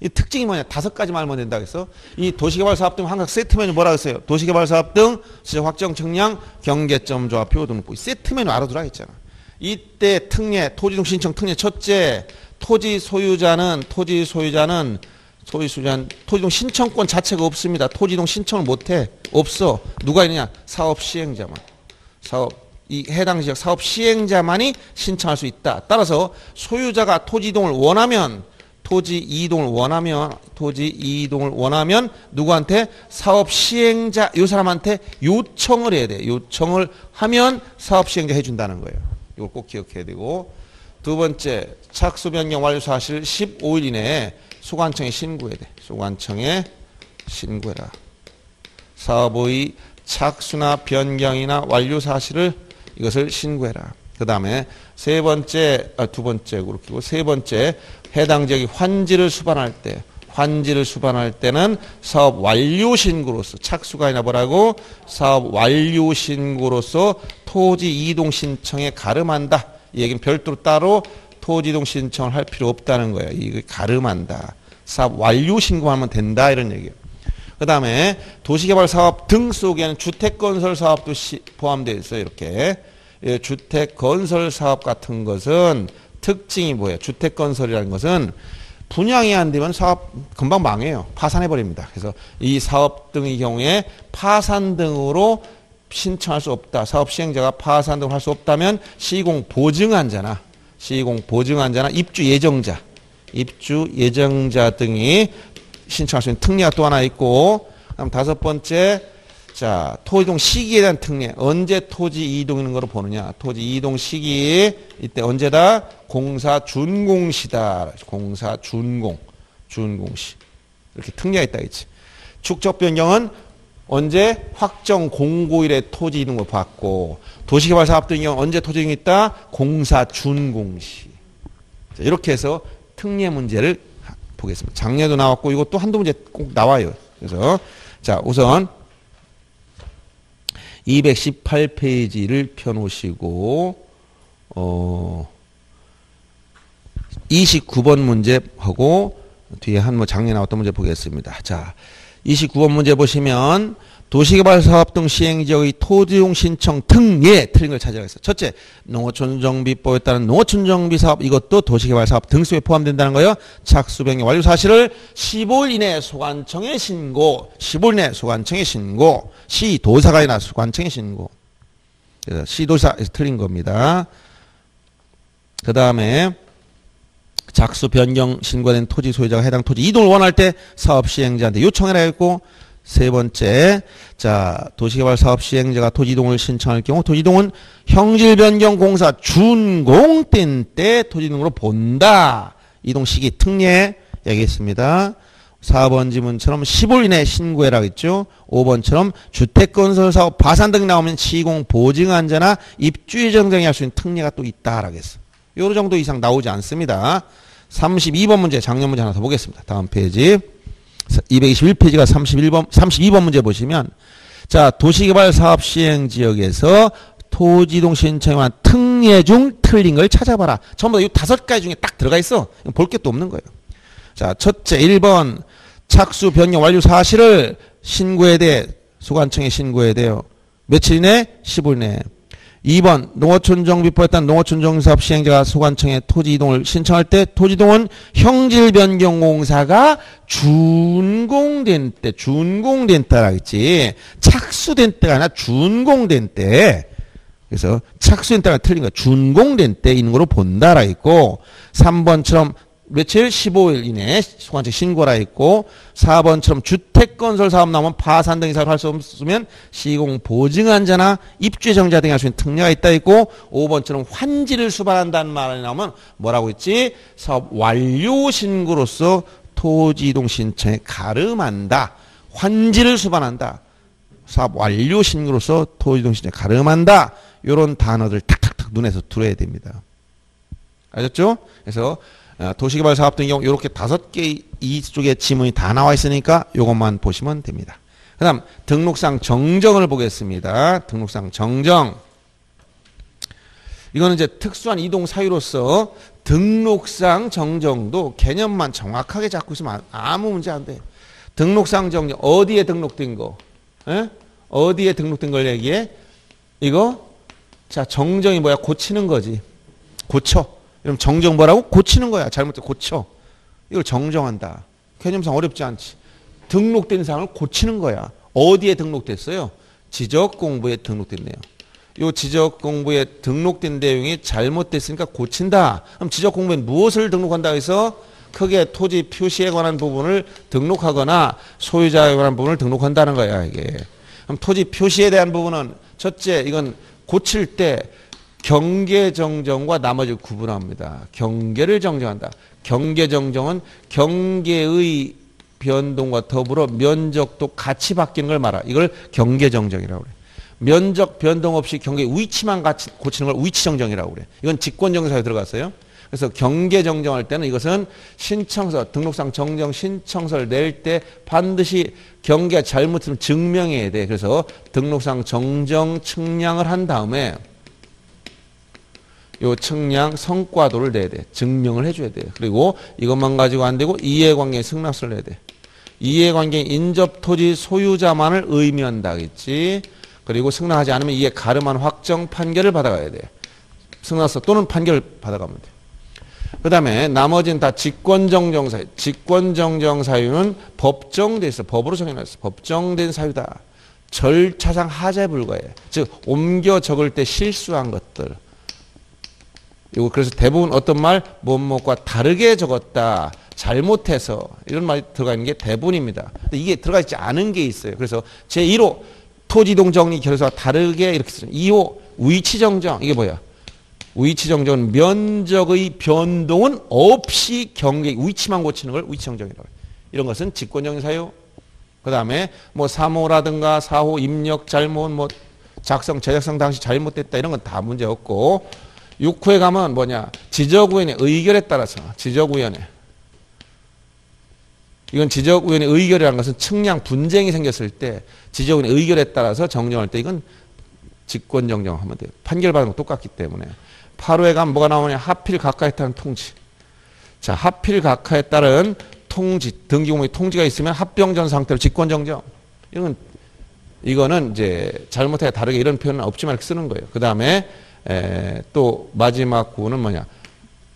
이 특징이 뭐냐? 다섯 가지 말면 된다고 해서 이 도시개발 사업 등 항상 세트 메뉴 뭐라고 했어요? 도시개발 사업 등 지적 확정 측량 경계점 조합표 등록 세트 메뉴 알아두라 했잖아. 이때 특례, 토지이동 신청 특례 첫째, 토지 소유자는, 토지 소유자는 소위 수잔 토지동 신청권 자체가 없습니다. 토지동 신청을 못해. 없어. 누가 있느냐? 사업 시행자만. 사업 이 해당 지역 사업 시행자만이 신청할 수 있다. 따라서 소유자가 토지동을 원하면 토지 이동을 원하면 토지 이동을 원하면 누구한테? 사업 시행자 이 사람한테 요청을 해야 돼. 요청을 하면 사업 시행자 해준다는 거예요. 이걸 꼭 기억해야 되고. 두 번째, 착수 변경 완료 사실 십오 일 이내에 소관청에 신고해야 돼. 소관청에 신고해라. 사업의 착수나 변경이나 완료 사실을 이것을 신고해라. 그 다음에 세 번째, 아, 두 번째 그렇고 세 번째 해당 지역이 환지를 수반할 때, 환지를 수반할 때는 사업 완료 신고로서 착수가 아니라 뭐라고? 사업 완료 신고로서 토지 이동 신청에 가름한다. 이 얘기는 별도로 따로 토지 이동 신청을 할 필요 없다는 거예요. 이게 가름한다. 사업 완료 신고하면 된다 이런 얘기예요. 그 다음에 도시개발 사업 등 속에는 주택건설 사업도 포함되어 있어요. 이렇게 주택건설 사업 같은 것은 특징이 뭐예요? 주택건설이라는 것은 분양이 안 되면 사업 금방 망해요. 파산해버립니다. 그래서 이 사업 등의 경우에 파산 등으로 신청할 수 없다. 사업 시행자가 파산 등을 할 수 없다면 시공 보증한자나 시공 보증한자나 입주 예정자, 입주 예정자 등이 신청할 수 있는 특례가 또 하나 있고, 그다음 다섯 번째, 자 토지동 시기에 대한 특례. 언제 토지 이동인 거로 보느냐? 토지 이동 시기 이때 언제다? 공사 준공시다. 공사 준공, 준공시 이렇게 특례가 있다 했지. 축적 변경은 언제? 확정 공고일에 토지 이동을 받고, 도시개발 사업 등이 언제 토지 이동이 있다? 공사 준공시. 자, 이렇게 해서 특례 문제를 보겠습니다. 작년에도 나왔고 이것도 한두 문제 꼭 나와요. 그래서 자 우선 이백십팔 페이지를 펴놓으시고 어 이십구 번 문제하고 뒤에 한 뭐 작년에 나왔던 문제 보겠습니다. 자 이십구 번 문제 보시면 도시개발사업 등 시행지역의 토지용 신청 특례 틀린 걸 찾아야 했어요. 첫째, 농어촌정비법에 따른 농어촌정비사업 이것도 도시개발사업 등 속에 포함된다는 거예요. 착수변경 완료 사실을 십오 일 이내에 소관청에 신고, 십오 일 이내에 소관청에 신고, 시도사가 아니라 소관청에 신고. 그래서 시도사에서 틀린 겁니다. 그 다음에 착수 변경 신고된 토지 소유자가 해당 토지 이동을 원할 때 사업 시행자한테 요청해라 했고, 세 번째, 자 도시개발 사업 시행자가 토지 이동을 신청할 경우 토지 이동은 형질 변경 공사 준공 땐 때 토지 이동으로 본다. 이동 시기 특례 얘기했습니다. 사 번 지문처럼 십오 일 이내에 신고해라 했죠. 오 번처럼 주택건설 사업 파산 등이 나오면 시공 보증한자나 입주 예정자이 할 수 있는 특례가 또 있다라고 했어. 요런 정도 이상 나오지 않습니다. 삼십이 번 문제, 작년 문제 하나 더 보겠습니다. 다음 페이지. 이백이십일 페이지가 삼십일 번, 삼십이 번 문제 보시면, 자, 도시개발 사업 시행 지역에서 토지동 신청한 특례 중 틀린 걸 찾아봐라. 전부 다 이 다섯 가지 중에 딱 들어가 있어. 볼 게 또 없는 거예요. 자, 첫째, 일 번. 착수 변경 완료 사실을 신고해야 돼. 소관청에 신고해야 돼요. 며칠 이내? 십오 일 내에. 이 번 농어촌정비법에 따른 농어촌정비사업 시행자가 소관청에 토지이동을 신청할 때 토지이동은 형질변경공사가 준공된 때, 준공된 때라고 했지 착수된 때가 아니라 준공된 때. 그래서 착수된 때가 틀린 거야. 준공된 때 있는 거로 본다라 했고, 삼 번처럼 며칠? 십오 일 이내에 소관청 신고라 했고, 사 번처럼 주택건설 사업 나오면 파산 등 이사를 할 수 없으면 시공 보증한자나 입주예정자 등이 할 수 있는 특례가 있다 했고, 오 번처럼 환지를 수반한다는 말이 나오면 뭐라고 했지? 사업 완료 신고로서 토지 이동 신청에 가름한다. 환지를 수반한다. 사업 완료 신고로서 토지 이동 신청에 가름한다. 이런 단어들 탁탁탁 눈에서 들어야 됩니다. 알겠죠? 그래서 도시개발 사업 등 경우 이렇게 다섯 개 이쪽에 지문이 다 나와 있으니까 이것만 보시면 됩니다. 그 다음 등록상 정정을 보겠습니다. 등록상 정정. 이거는 이제 특수한 이동 사유로서 등록상 정정도 개념만 정확하게 잡고 있으면 아무 문제 안 돼요. 등록상 정정. 어디에 등록된 거? 에? 어디에 등록된 걸 얘기해? 이거? 자, 정정이 뭐야? 고치는 거지. 고쳐. 그럼 정정 뭐라고? 고치는 거야. 잘못해 고쳐. 이걸 정정한다. 개념상 어렵지 않지. 등록된 사항을 고치는 거야. 어디에 등록됐어요? 지적공부에 등록됐네요. 이 지적공부에 등록된 내용이 잘못됐으니까 고친다. 그럼 지적공부에 무엇을 등록한다 해서 크게 토지 표시에 관한 부분을 등록하거나 소유자에 관한 부분을 등록한다는 거야, 이게. 그럼 토지 표시에 대한 부분은 첫째, 이건 고칠 때 경계정정과 나머지를 구분합니다. 경계를 정정한다. 경계정정은 경계의 변동과 더불어 면적도 같이 바뀌는 걸 말아. 이걸 경계정정이라고 그래. 면적 변동 없이 경계 위치만 같이 고치는 걸 위치정정이라고 그래. 이건 직권정사에 들어갔어요. 그래서 경계정정할 때는 이것은 신청서, 등록상 정정 신청서를 낼 때 반드시 경계가 잘못되면 증명해야 돼. 그래서 등록상 정정 측량을 한 다음에 요 측량 성과도를 내야 돼. 증명을 해줘야 돼. 그리고 이것만 가지고 안 되고 이해관계 승낙서를 내야 돼. 이해관계 인접토지 소유자만을 의미한다겠지. 그리고 승낙하지 않으면 이에 가름한 확정 판결을 받아가야 돼. 승낙서 또는 판결을 받아가면 돼. 그 다음에 나머지는 다 직권정정 사유. 직권정정 사유는 법정돼 있어. 법으로 정해놨어. 법정된 사유다. 절차상 하자에 불과해. 즉 옮겨 적을 때 실수한 것들. 이거 그래서 대부분 어떤 말, 뭐뭐과 다르게 적었다, 잘못해서 이런 말이 들어가 있는 게 대부분입니다. 근데 이게 들어가 있지 않은 게 있어요. 그래서 제일 호 토지이동 정리 결의서와 다르게 이렇게 쓰죠. 이 호 위치 정정. 이게 뭐야? 위치 정정은 면적의 변동은 없이 경계 위치만 고치는 걸 위치 정정이라고 해요. 이런 것은 직권정리 사유. 그다음에 뭐 삼 호라든가 사 호 입력 잘못, 뭐 작성 제작성 당시 잘못됐다 이런 건 다 문제 없고. 육 호에 가면 뭐냐, 지적위원회 의결에 따라서, 지적위원회. 이건 지적위원회 의결이라는 것은 측량 분쟁이 생겼을 때 지적위원회 의결에 따라서 정정할 때 이건 직권정정하면 돼요. 판결받은 거 똑같기 때문에. 팔 호에 가면 뭐가 나오냐, 하필 각하에 따른 통지. 자, 하필 각하에 따른 통지, 등기공무의 통지가 있으면 합병전 상태로 직권정정. 이건, 이거는 이제 잘못해 다르게 이런 표현은 없지만 이렇게 쓰는 거예요. 그 다음에 에, 또 마지막 구는 뭐냐,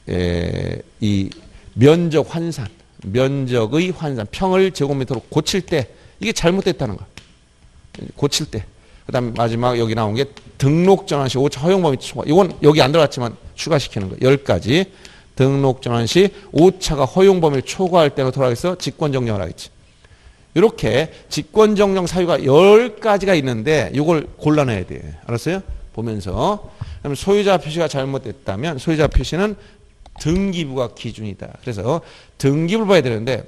에, 이 면적 환산, 면적의 환산, 평을 제곱미터로 고칠 때 이게 잘못됐다는 거, 고칠 때. 그다음 마지막 여기 나온 게 등록전환시 오차 허용범위 초과. 이건 여기 안 들어갔지만 추가시키는 거. 열 가지 등록전환시 오차가 허용범위를 초과할 때로 돌아가서 직권정정을 하겠지. 이렇게 직권정정 사유가 열 가지가 있는데 이걸 골라내야 돼. 알았어요? 보면서. 그럼 소유자 표시가 잘못됐다면 소유자 표시는 등기부가 기준이다. 그래서 등기부를 봐야 되는데,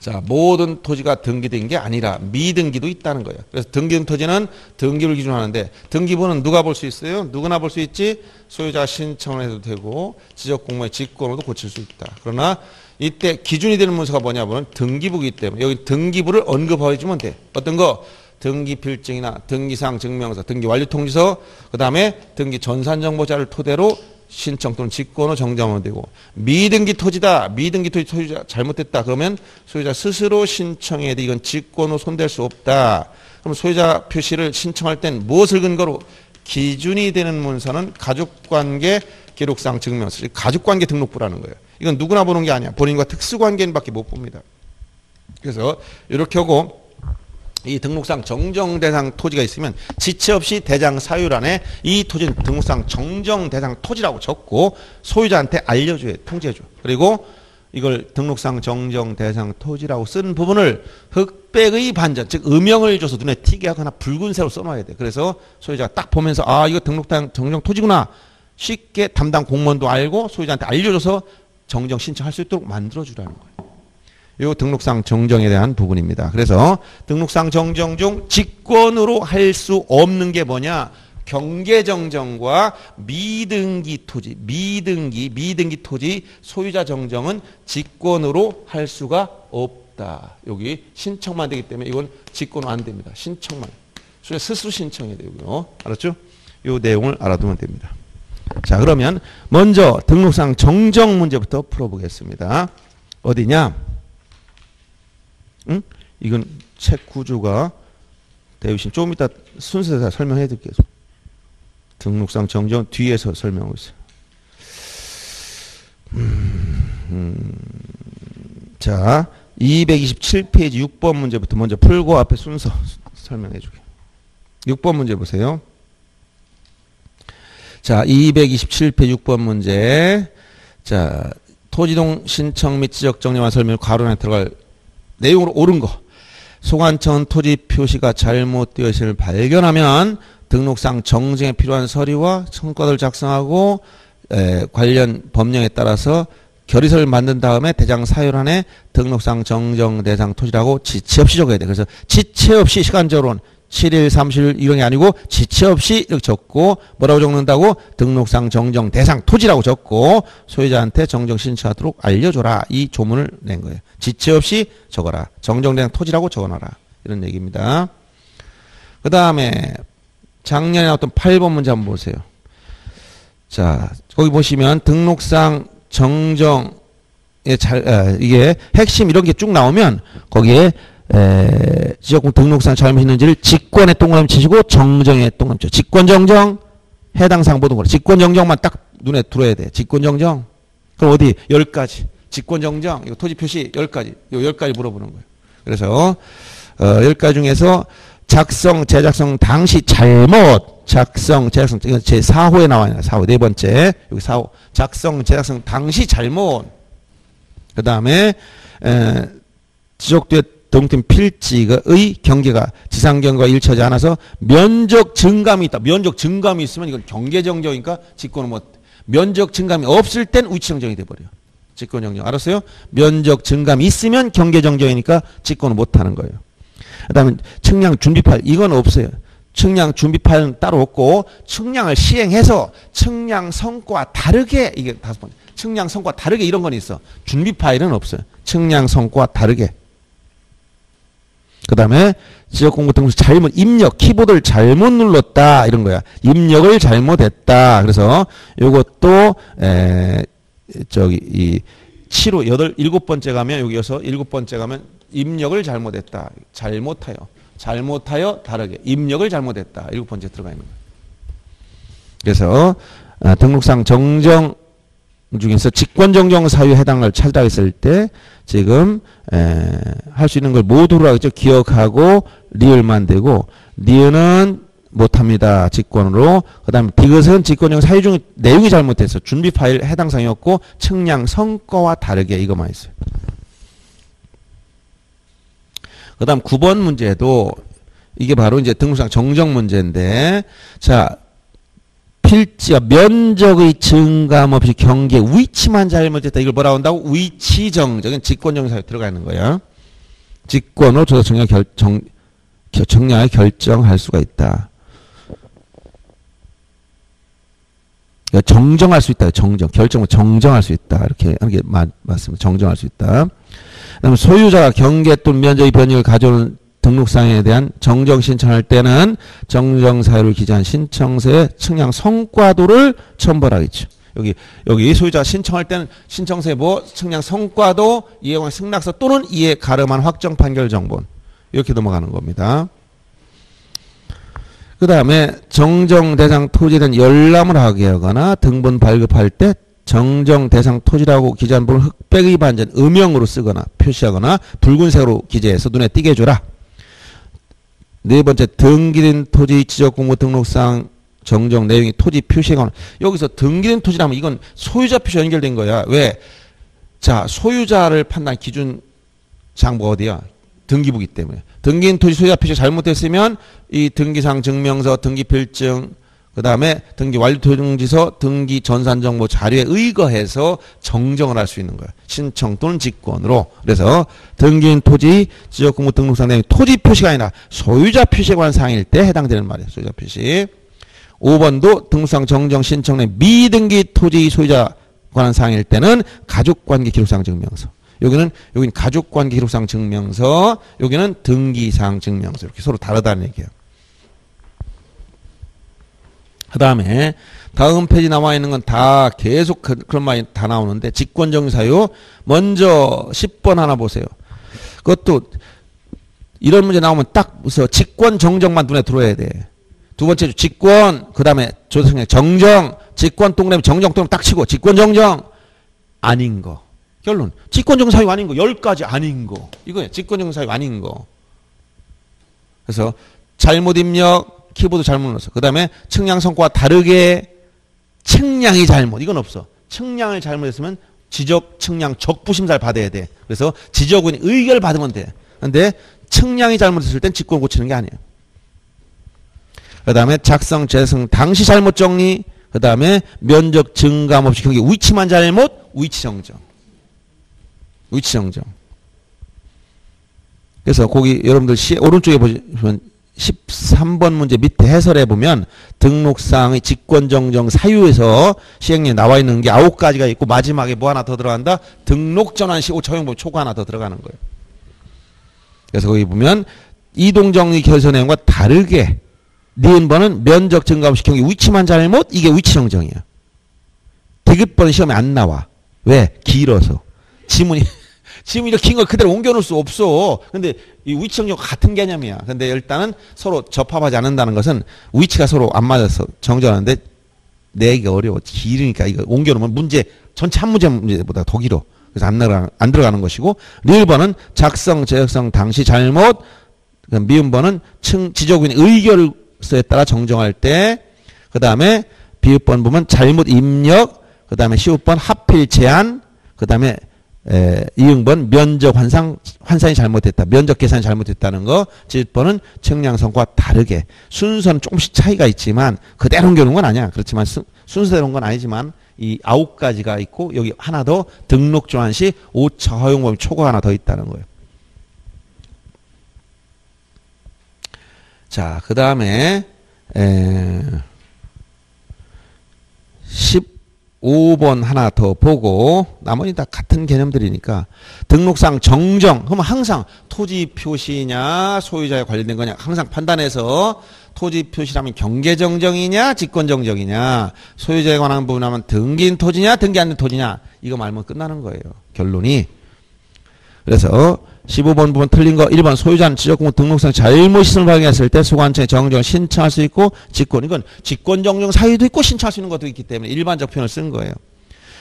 자, 모든 토지가 등기된 게 아니라 미등기도 있다는 거예요. 그래서 등기된 토지는 등기부를 기준으로 하는데 등기부는 누가 볼 수 있어요? 누구나 볼 수 있지. 소유자 신청을 해도 되고 지적공무의 직권으로도 고칠 수 있다. 그러나 이때 기준이 되는 문서가 뭐냐면 등기부이기 때문에 여기 등기부를 언급해주면 돼. 어떤 거? 등기필증이나 등기사항 증명서, 등기완료통지서, 그 다음에 등기전산정보자를 토대로 신청 또는 직권으로 정정하면 되고, 미등기 토지다, 미등기 토지 소유자 잘못됐다 그러면 소유자 스스로 신청해야 돼. 이건 직권으로 손댈 수 없다. 그럼 소유자 표시를 신청할 땐 무엇을 근거로? 기준이 되는 문서는 가족관계 기록상 증명서, 즉 가족관계 등록부라는 거예요. 이건 누구나 보는 게 아니야. 본인과 특수관계인밖에 못 봅니다. 그래서 이렇게 하고, 이 등록상 정정 대상 토지가 있으면 지체 없이 대장 사유란에 이 토지는 등록상 정정 대상 토지라고 적고 소유자한테 알려줘야, 통지해줘. 그리고 이걸 등록상 정정 대상 토지라고 쓴 부분을 흑백의 반전, 즉 음영을 줘서 눈에 튀게 하거나 붉은색으로 써놔야 돼. 그래서 소유자가 딱 보면서 아, 이거 등록상 정정 토지구나 쉽게 담당 공무원도 알고 소유자한테 알려줘서 정정 신청할 수 있도록 만들어주라는 거예요. 요 등록상 정정에 대한 부분입니다. 그래서 등록상 정정 중 직권으로 할 수 없는 게 뭐냐? 경계정정과 미등기 토지, 미등기, 미등기 토지 소유자 정정은 직권으로 할 수가 없다. 여기 신청만 되기 때문에 이건 직권으로 안 됩니다. 신청만. 소유자 스스로 신청해야 되고요. 알았죠? 요 내용을 알아두면 됩니다. 자, 그러면 먼저 등록상 정정 문제부터 풀어보겠습니다. 어디냐? 응? 이건 책 구조가 대우신 조금 이따 순서에 다 설명해 드릴게요. 등록상 정정 뒤에서 설명하고 있어요. 음, 음, 자, 이백이십칠 페이지 육 번 문제부터 먼저 풀고 앞에 순서 설명해 줄게요. 육 번 문제 보세요. 자, 이백이십칠 페이지 육 번 문제. 자, 토지이동 신청 및 지적정리와 설명 괄호에 들어갈 내용으로 옳은 거. 소관청 토지 표시가 잘못되어 있음을 발견하면 등록상 정정에 필요한 서류와 청구서를 작성하고 에, 관련 법령에 따라서 결의서를 만든 다음에 대장 사유란에 등록상 정정 대상 토지라고 지체 없이 적어야 돼. 그래서 지체 없이 시간조론 칠 일 삼십 일 이런 게 아니고 지체 없이 이렇게 적고 뭐라고 적는다고 등록상 정정 대상 토지라고 적고 소유자한테 정정 신청하도록 알려줘라. 이 조문을 낸 거예요. 지체 없이 적어라. 정정 대상 토지라고 적어놔라. 이런 얘기입니다. 그 다음에 작년에 나왔던 팔 번 문제 한번 보세요. 자, 거기 보시면 등록상 정정, 예, 잘, 에, 이게 핵심 이런 게 쭉 나오면 거기에 에, 지역공 등록상 잘못했는지를 직권에 동그라미 치시고 정정에 동그라미 치죠. 직권정정, 해당 상보 동그라미. 직권정정만 딱 눈에 들어야 돼. 직권정정. 그럼 어디? 열 가지. 직권정정, 이거 토지 표시 열 가지. 요 열 가지 물어보는 거예요. 그래서 어, 열 가지 중에서 작성, 재작성 당시 잘못. 작성, 재작성, 이건 제 사 호에 나와요. 사 호, 네 번째. 여기 사 호. 작성, 재작성 당시 잘못. 그 다음에, 지적도에 동팀 필지의 경계가 지상경계와 일치하지 않아서 면적 증감이 있다. 면적 증감이 있으면 이건 경계정정이니까 직권은 뭐, 면적 증감이 없을 땐 위치정정이 돼버려요. 직권정정. 알았어요? 면적 증감이 있으면 경계정정이니까 직권은 못 하는 거예요. 그 다음에 측량 준비파일 이건 없어요. 측량 준비파일은 따로 없고 측량을 시행해서 측량 성과 다르게 이게 다섯 번 측량 성과 다르게 이런 건 있어. 준비파일은 없어요. 측량 성과 다르게. 그 다음에 지역공부 등록서 잘못 입력 키보드를 잘못 눌렀다 이런 거야. 입력을 잘못했다. 그래서 요것도 에, 저기 이 칠 호 여덟 일곱 번째 가면 여기 여섯 일곱 번째 가면 입력을 잘못했다. 잘못하여. 잘못하여 다르게. 입력을 잘못했다. 일곱 번째 들어가 있는 거예요. 그래서 아, 등록상 정정 중에서 직권정정 사유에 해당을 찾으라 했을 때 지금 할 수 있는 걸 모두로 하겠죠. 기억하고 리을만 되고 니은은 못합니다. 직권으로. 그 다음에 디귿은 직권정 사유 중 내용이 잘못돼서 준비 파일 해당 사항이었고 측량 성과와 다르게 이것만 있어요. 그 다음 구 번 문제도 이게 바로 이제 등록상 정정 문제인데 자 필지와 면적의 증감 없이 경계 위치만 잘못했다. 이걸 뭐라고 한다고? 위치정정. 직권정정 사유에 들어가 있는 거야. 직권으로 조사 정량 결정, 정량을 결정할 수가 있다. 그러니까 정정할 수 있다. 정정. 결정을 정정할 수 있다. 이렇게 하는 게 맞, 맞습니다. 정정할 수 있다. 그다음 소유자가 경계 또는 면적의 변경을 가져오는 등록상에 대한 정정 신청할 때는 정정 사유를 기재한 신청서의 측량 성과도를 첨부하겠죠. 여기 여기 소유자 신청할 때는 신청서에 뭐 측량 성과도 이해관 승낙서 또는 이해 가름한 확정 판결 정본 이렇게 넘어가는 겁니다. 그 다음에 정정 대상 토지에 대한 열람을 하게 하거나 등본 발급할 때 정정 대상 토지라고 기재한 부분 흑백의 반전 음영으로 쓰거나 표시하거나 붉은색으로 기재해서 눈에 띄게 해줘라. 네 번째 등기된 토지 지적공부 등록상 정정 내용이 토지 표시하거나 여기서 등기된 토지라면 이건 소유자 표시와 연결된 거야. 왜? 자 소유자를 판단 기준 장부가 어디야? 등기부기 때문에. 등기인 토지 소유자 표시가 잘못됐으면 이 등기상 증명서, 등기필증, 그 다음에 등기 완료 통지서, 등기 전산 정보 자료에 의거해서 정정을 할 수 있는 거예요. 신청 또는 직권으로. 그래서 등기인 토지 지역공부 등록상 내용 토지 표시가 아니라 소유자 표시에 관한 사항일 때 해당되는 말이에요. 소유자 표시. 오 번도 등록상 정정 신청 내 미등기 토지 소유자 관한 사항일 때는 가족관계 기록상 증명서. 여기는 여기는 가족관계 기록상 증명서, 여기는 등기상 증명서 이렇게 서로 다르다는 얘기예요. 그 다음에 다음 페이지 나와 있는 건 다 계속 그, 그런 말이 다 나오는데 직권정지 사유 먼저 십 번 하나 보세요. 그것도 이런 문제 나오면 딱 무서워. 직권정정만 눈에 들어야 돼. 두 번째 직권, 그 다음에 조사정량 정정, 직권 동그라미 정정 동그라미 딱 치고 직권정정 아닌 거. 결론. 직권정사유 아닌 거 열 가지 아닌 거. 이거예요. 직권정사유 아닌 거. 그래서 잘못 입력, 키보드 잘못 넣었어. 그 다음에 측량 성과와 다르게 측량이 잘못. 이건 없어. 측량을 잘못했으면 지적, 측량, 적부심사를 받아야 돼. 그래서 지적은 의결 받으면 돼. 근데 측량이 잘못했을 땐 직권 고치는 게 아니에요. 그 다음에 작성, 재생, 당시 잘못 정리. 그 다음에 면적 증감 없이 경계 위치만 잘못, 위치 정정. 위치 정정. 그래서 거기 여러분들 시, 오른쪽에 보시면 십삼 번 문제 밑에 해설해 보면 등록사항의 직권정정 사유에서 시행령에 나와 있는 게 아홉 가지가 있고 마지막에 뭐 하나 더 들어간다? 등록전환 시효 적용법 초과 하나 더 들어가는 거예요. 그래서 거기 보면 이동정리 결선 내용과 다르게 니은 번은 면적 증감 없이 경계 위치만 잘못, 이게 위치정정이야. 디귿번은 시험에 안 나와. 왜? 길어서. 지문이 지문이 이렇게 긴 걸 그대로 옮겨놓을 수 없어. 근데 이 위치정정과 같은 개념이야. 근데 일단은 서로 접합하지 않는다는 것은 위치가 서로 안 맞아서 정정하는데 내기가 어려워. 길으니까 이거 옮겨놓으면 문제 전체 한 문제 문제보다 더 길어. 그래서 안 들어가는, 안 들어가는 것이고, 일 번은 작성, 제작성, 당시 잘못, 미음 번은 지적인의 의결서에 따라 정정할 때, 그 다음에 비읍번 보면 잘못 입력, 그 다음에 시읍번 하필 제한, 그 다음에 에, 이응번 면적 환산, 환산이 잘못됐다. 면적 계산이 잘못됐다는 거. 지읒번은 측량선과 다르게. 순서는 조금씩 차이가 있지만 그대로 옮겨놓은 건 아니야. 그렇지만 수, 순서대로 온 건 아니지만 이 아홉 가지가 있고 여기 하나 더 등록조항 시 오차 허용범위 초과 하나 더 있다는 거예요. 자, 그 다음에 십오 번 하나 더 보고 나머지 다 같은 개념들이니까 등록상 정정. 그러면 항상 토지 표시냐 소유자에 관련된 거냐 항상 판단해서 토지 표시라면 경계정정이냐 직권정정이냐 소유자에 관한 부분이라면 등기인 토지냐 등기 안 된 토지냐 이거 말면 끝나는 거예요. 결론이. 그래서 십오 번 부분 틀린 거 일 번 소유자는 지적공부 등록상 잘못 있음을 발견했을 때 소관청에 정정을 신청할 수 있고 직권 이건 직권정정 사유도 있고 신청할 수 있는 것도 있기 때문에 일반적 표현을 쓴 거예요.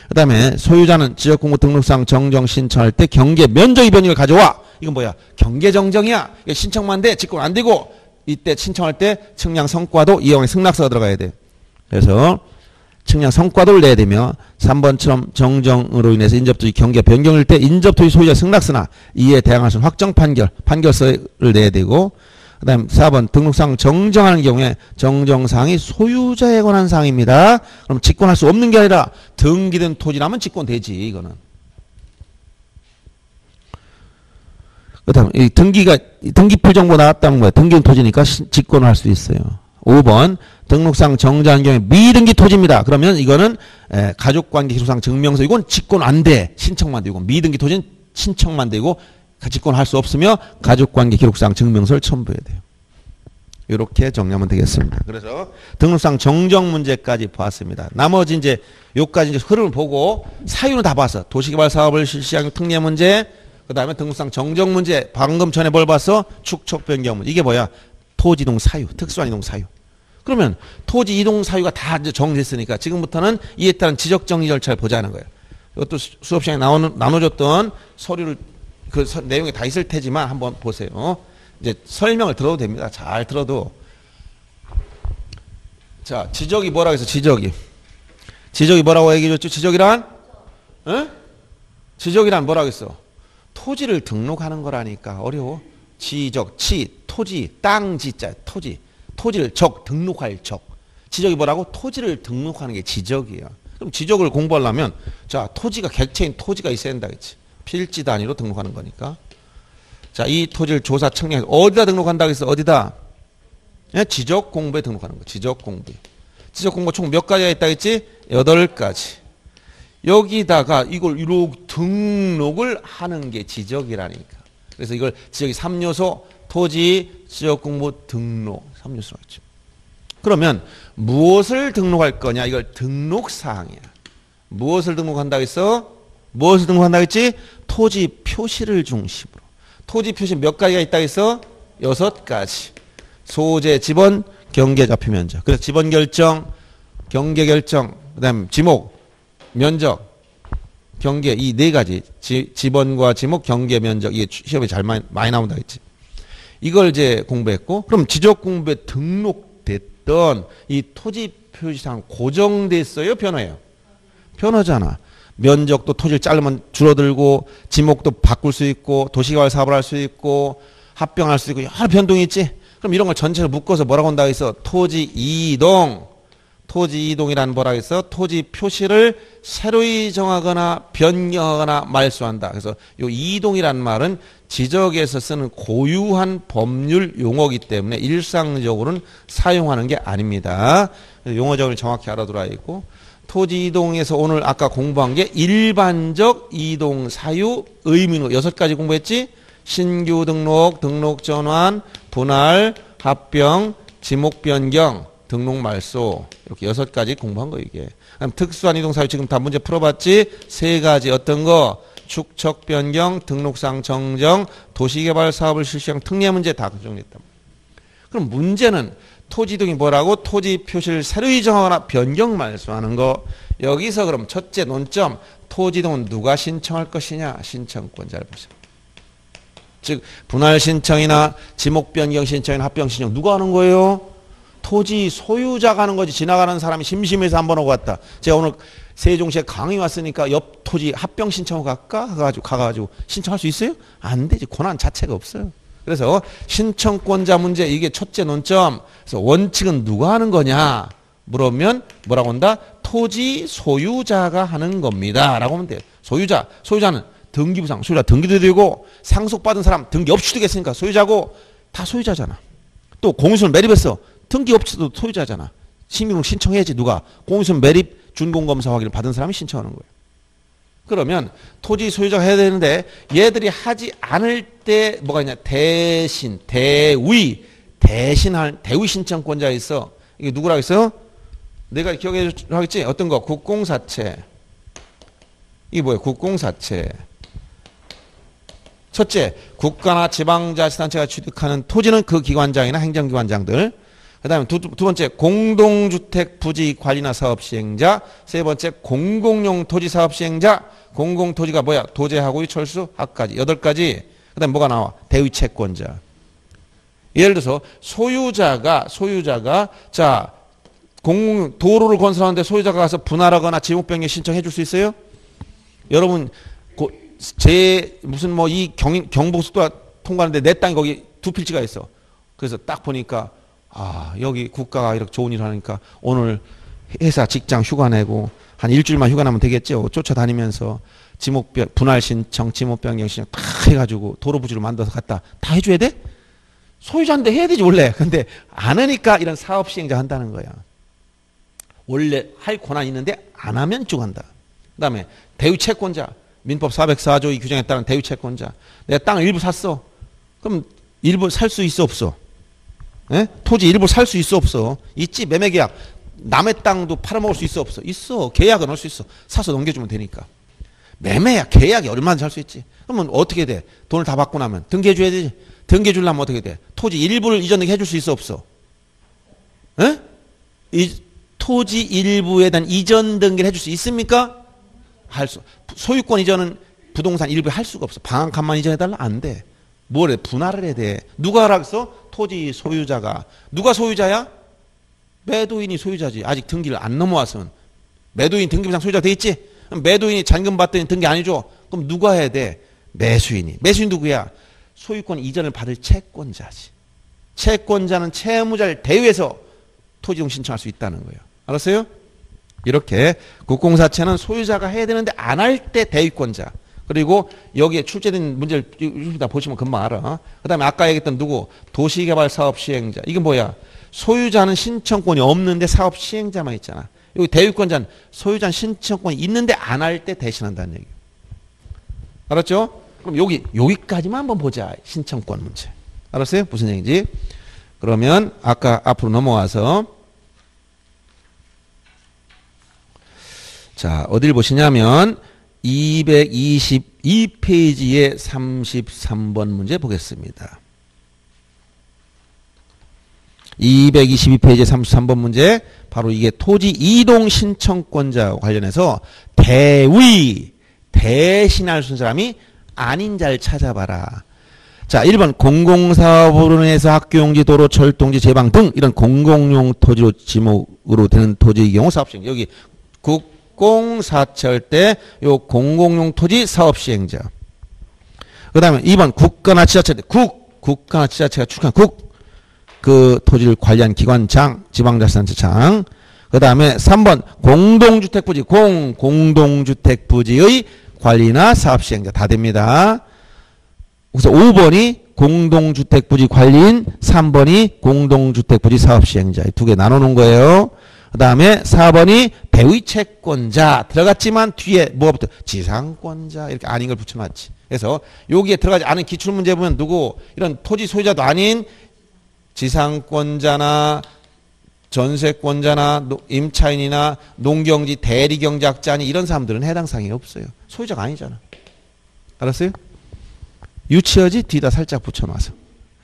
그 다음에 소유자는 지적공부 등록상 정정 신청할 때 경계 면적 이변율을 가져와. 이건 뭐야? 경계정정이야. 신청만 돼 직권 안 되고 이때 신청할 때 측량 성과도 이용의 승낙서가 들어가야 돼. 그래서 측량 성과도를 내야 되며 삼 번처럼 정정으로 인해서 인접토지 경계가 변경일 때 인접토지 소유자 승낙서나 이에 대항할 수 있는 확정 판결, 판결서를 내야 되고 그 다음 사 번 등록상 정정하는 경우에 정정사항이 소유자에 관한 사항입니다. 그럼 직권할 수 없는 게 아니라 등기된 토지라면 직권되지 이거는. 그 다음 이 등기가 등기표 정보 나왔다는 거야. 등기된 토지니까 직권을 할 수 있어요. 오 번 등록상 정정한 경우에 미등기 토지입니다. 그러면 이거는 에, 가족관계 기록상 증명서 이건 직권 안 돼. 신청만 되고 미등기 토지는 신청만 되고 직권할 수 없으며 가족관계 기록상 증명서를 첨부해야 돼요. 이렇게 정리하면 되겠습니다. 그래서 등록상 정정 문제까지 봤습니다. 나머지 이제 요까지 이제 흐름을 보고 사유는 다 봤어. 도시개발 사업을 실시하는 특례 문제, 그 다음에 등록상 정정 문제 방금 전에 뭘 봤어? 축척 변경 문제. 이게 뭐야? 토지 이동 사유, 특수한 이동 사유. 그러면 토지 이동 사유가 다 이제 정리됐으니까 지금부터는 이에 따른 지적 정리 절차를 보자는 거예요. 이것도 수업 시간에 나오는, 나눠줬던 서류를 그 서, 내용이 다 있을 테지만 한번 보세요. 이제 설명을 들어도 됩니다. 잘 들어도. 자, 지적이 뭐라고 해서 지적이. 지적이 뭐라고 얘기해줬죠? 지적이란? 응? 지적이란 뭐라고 했어? 토지를 등록하는 거라니까 어려워. 지적, 치, 토지, 땅, 지자, 토지. 토지를 적, 등록할 적. 지적이 뭐라고? 토지를 등록하는 게 지적이야. 그럼 지적을 공부하려면 자 토지가 객체인 토지가 있어야 된다. 그치? 필지 단위로 등록하는 거니까. 자, 이 토지를 조사, 측량해서 어디다 등록한다고 했어? 어디다? 지적 공부에 등록하는 거. 지적 공부. 지적 공부 총 몇 가지가 있다 했지? 여덟 가지. 여기다가 이걸 이렇게 등록을 하는 게 지적이라니까. 그래서 이걸 지적이 삼 요소, 토지, 지적공부, 등록. 삼 요소가 있죠. 그러면 무엇을 등록할 거냐? 이걸 등록사항이야. 무엇을 등록한다고 했어? 무엇을 등록한다고 했지? 토지 표시를 중심으로. 토지 표시 몇 가지가 있다고 했어? 여섯 가지. 소재, 지번, 경계, 좌표, 면적. 그래서 지번 결정, 경계 결정, 그 다음 지목, 면적, 경계, 이 네 가지 지, 지번과 지목, 경계, 면적, 이게 시험에 잘 많이, 많이 나온다 했지. 이걸 이제 공부했고, 그럼 지적 공부에 등록됐던 이 토지 표시상 고정됐어요, 변화예요? 변화잖아. 면적도 토지를 자르면 줄어들고, 지목도 바꿀 수 있고, 도시개발 사업을 할 수 있고, 합병할 수 있고, 여러 변동이 있지. 그럼 이런 걸 전체를 묶어서 뭐라고 한다고 해서 토지 이동, 토지 이동이라는 뭐라고 해서 토지 표시를 새로이 정하거나 변경하거나 말소한다. 그래서 요 이동이란 말은 지적에서 쓰는 고유한 법률 용어이기 때문에 일상적으로는 사용하는 게 아닙니다. 용어적으로 정확히 알아둬야 있고, 토지 이동에서 오늘 아까 공부한 게 일반적 이동 사유 의무 여섯 가지 공부했지? 신규 등록, 등록 전환, 분할, 합병, 지목 변경, 등록 말소, 이렇게 여섯 가지 공부한 거 이게. 그럼 특수한 이동 사유 지금 다 문제 풀어봤지? 세 가지 어떤 거? 축척 변경, 등록상 정정, 도시개발 사업을 실시한 특례 문제 다 정리했다. 그럼 문제는 토지 이동이 뭐라고? 토지 표시를 새로이 정하거나 변경 말소하는 거. 여기서 그럼 첫째 논점, 토지 이동은 누가 신청할 것이냐? 신청권자를 보세요. 즉 분할 신청이나 지목 변경 신청이나 합병 신청 누가 하는 거예요? 토지 소유자가 하는 거지, 지나가는 사람이 심심해서 한번 오고 갔다. 제가 오늘 세종시에 강의 왔으니까 옆 토지 합병 신청하고 갈까? 가가지고, 가가지고 신청할 수 있어요? 안 되지. 권한 자체가 없어요. 그래서 신청권자 문제, 이게 첫째 논점. 그래서 원칙은 누가 하는 거냐 물으면 뭐라고 한다? 토지 소유자가 하는 겁니다 라고 하면 돼요. 소유자, 소유자는 등기부상, 소유자 등기도 되고, 상속받은 사람 등기 없이도 되겠으니까 소유자고, 다 소유자잖아. 또 공유소를 매립했어. 등기업체도 소유자잖아. 신규 신청해야지. 누가? 공유소 매립 준공검사 확인을 받은 사람이 신청하는 거예요. 그러면 토지 소유자가 해야 되는데 얘들이 하지 않을 때 뭐가 있냐? 대신, 대위, 대신할 대위 신청권자 있어. 이게 누구라고 했어? 내가 기억해 하겠지? 어떤 거? 국공사채. 이게 뭐예요? 국공사채. 첫째, 국가나 지방자치단체가 취득하는 토지는 그 기관장이나 행정기관장들. 그 다음에 두, 두 번째, 공동주택 부지 관리나 사업 시행자. 세 번째, 공공용 토지 사업 시행자. 공공토지가 뭐야? 도제하고의 철수, 학까지. 여덟 가지. 그 다음에 뭐가 나와? 대위 채권자. 예를 들어서, 소유자가, 소유자가, 자, 공공, 도로를 건설하는데 소유자가 가서 분할하거나 지목변경 신청해 줄 수 있어요? 여러분, 고, 제, 무슨 뭐, 이 경, 경복수도가 통과하는데 내 땅이 거기 두 필지가 있어. 그래서 딱 보니까, 아, 여기 국가가 이렇게 좋은 일을 하니까 오늘 회사 직장 휴가 내고 한 일주일만 휴가 나면 되겠죠. 쫓아다니면서 지목 분할 신청, 지목 변경 신청 다 해가지고 도로 부지를 만들어서 갔다. 다 해줘야 돼? 소유자인데 해야 되지 원래. 근데 안 하니까 이런 사업 시행자 한다는 거야. 원래 할 권한이 있는데 안 하면 쭉 한다. 그 다음에 대위 채권자. 민법 사백사 조의 규정에 따른 대위 채권자. 내가 땅을 일부 샀어. 그럼 일부 살 수 있어 없어? 예? 토지 일부 살 수 있어 없어? 있지. 매매계약, 남의 땅도 팔아먹을 수 있어 없어? 있어. 계약은 할 수 있어. 사서 넘겨주면 되니까. 매매야 계약이 얼마든지 할 수 있지. 그러면 어떻게 돼? 돈을 다 받고 나면 등기해줘야 되지. 등기해주려면 어떻게 돼? 토지 일부를 이전하게 해줄 수 있어 없어? 예? 이, 토지 일부에 대한 이전 등기를 해줄 수 있습니까? 할 수. 소유권 이전은 부동산 일부에 할 수가 없어. 방한칸만 이전해달라? 안 돼. 뭘 해? 분할을 해야 돼. 누가 하라고 했어? 토지 소유자가. 누가 소유자야? 매도인이 소유자지. 아직 등기를 안 넘어와서는. 매도인 등기부상 소유자가 돼 있지? 그럼 매도인이 잔금 받더니 등기 안 해줘. 그럼 누가 해야 돼? 매수인이. 매수인 누구야? 소유권 이전을 받을 채권자지. 채권자는 채무자를 대위해서 토지이동 신청할 수 있다는 거예요. 알았어요? 이렇게 국공사채는 소유자가 해야 되는데 안 할 때 대위권자. 그리고 여기에 출제된 문제를 다 보시면 금방 알아. 그 다음에 아까 얘기했던 누구? 도시개발 사업 시행자. 이게 뭐야? 소유자는 신청권이 없는데 사업 시행자만 있잖아. 여기 대위권자는 소유자는 신청권이 있는데 안 할 때 대신한다는 얘기. 알았죠? 그럼 여기, 여기까지만 한번 보자. 신청권 문제. 알았어요? 무슨 얘기인지. 그러면 아까 앞으로 넘어와서 자, 어딜 보시냐면 이백이십이 페이지의 삼십삼 번 문제 보겠습니다. 이백이십이 페이지의 삼십삼 번 문제. 바로 이게 토지 이동 신청권자 관련해서 대위, 대신할 수 있는 사람이 아닌 자를 찾아봐라. 자, 일 번 공공사업으로 인해서 학교용지, 도로, 철도용지, 제방 등 이런 공공용 토지로 지목으로 되는 토지의 경우 사업시행자. 여기 국공사채할 때 요 공공용 토지 사업시행자. 그 다음에 이 번 국가나 지자체 국, 국가나 지자체가 출한 국, 그 토지를 관리한 기관장, 지방자치단체장. 그 다음에 삼 번 공동주택부지, 공, 공동주택부지의 관리나 사업시행자 다 됩니다. 그래서 오 번이 공동주택부지 관리인, 삼 번이 공동주택부지 사업시행자. 이 두 개 나누는 거예요. 그 다음에 사 번이 배우의 채권자. 들어갔지만 뒤에 뭐가 붙어? 지상권자. 이렇게 아닌 걸 붙여놨지. 그래서 여기에 들어가지 않은 기출문제 보면 누구? 이런 토지 소유자도 아닌 지상권자나 전세권자나 임차인이나 농경지, 대리경작자 아닌 이런 사람들은 해당 사항이 없어요. 소유자가 아니잖아. 알았어요? 유치어지 뒤에다 살짝 붙여놔서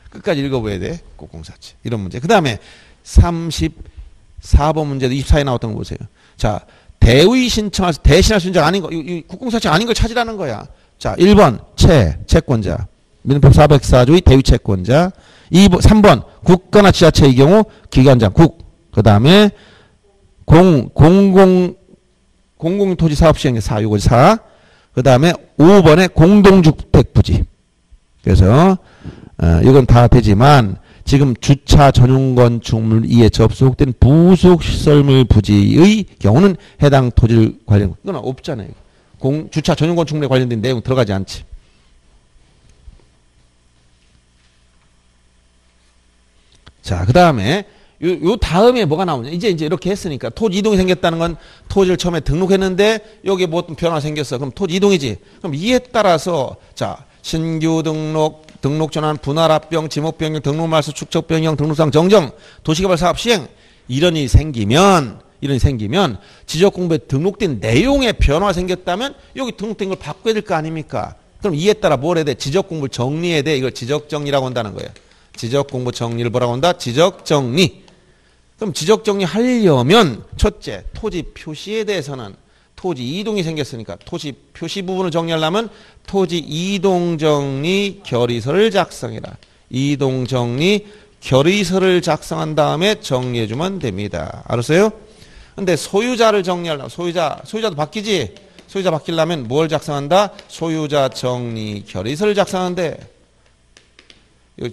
끝까지 읽어봐야 돼. 공공사치 이런 문제. 그 다음에 삼십사 번 문제도 이십사에 나왔던 거 보세요. 자, 대의 신청할 수, 대신할 수 있는 자 아닌 거, 이 국공사치 아닌 걸 찾으라는 거야. 자, 일 번 채, 채권자. 민법 사백사 조의 대의 채권자. 이 번, 삼 번 국가나 지자체의 경우 기관장 국. 그 다음에 공, 공공, 공공토지 사업시행자 사, 요거지 사. 그 다음에 오 번에 공동주택부지. 그래서 어, 이건 다 되지만 지금 주차 전용건축물 이에 접속된 부속시설물 부지의 경우는 해당 토지를 관련, 이건 없잖아요. 공, 주차 전용건축물에 관련된 내용 들어가지 않지. 자, 그 다음에 요, 요 다음에 뭐가 나오냐. 이제 이제 이렇게 했으니까 토지 이동이 생겼다는 건 토지를 처음에 등록했는데 여기에 뭐 어떤 변화가 생겼어. 그럼 토지 이동이지. 그럼 이에 따라서 자, 신규 등록, 등록 전환, 분할 합병, 지목 변경, 등록 말소, 축적 변경, 등록상 정정, 도시개발 사업 시행 이런 일이 생기면 이런 일이 생기면 지적 공부에 등록된 내용에 변화가 생겼다면 여기 등록된 걸 바꿔야 될 거 아닙니까? 그럼 이에 따라 뭘 해야 돼? 지적 공부를 정리해야 돼. 이걸 지적 정리라고 한다는 거예요. 지적 공부 정리를 뭐라고 한다? 지적 정리. 그럼 지적 정리 하려면 첫째, 토지 표시에 대해서는 토지 이동이 생겼으니까 토지 표시 부분을 정리하려면 토지 이동 정리 결의서를 작성해라. 이동 정리 결의서를 작성한 다음에 정리해 주면 됩니다. 알았어요? 근데 소유자를 정리하려면 소유자, 소유자도 바뀌지. 소유자 바뀌려면 뭘 작성한다? 소유자 정리 결의서를 작성하는데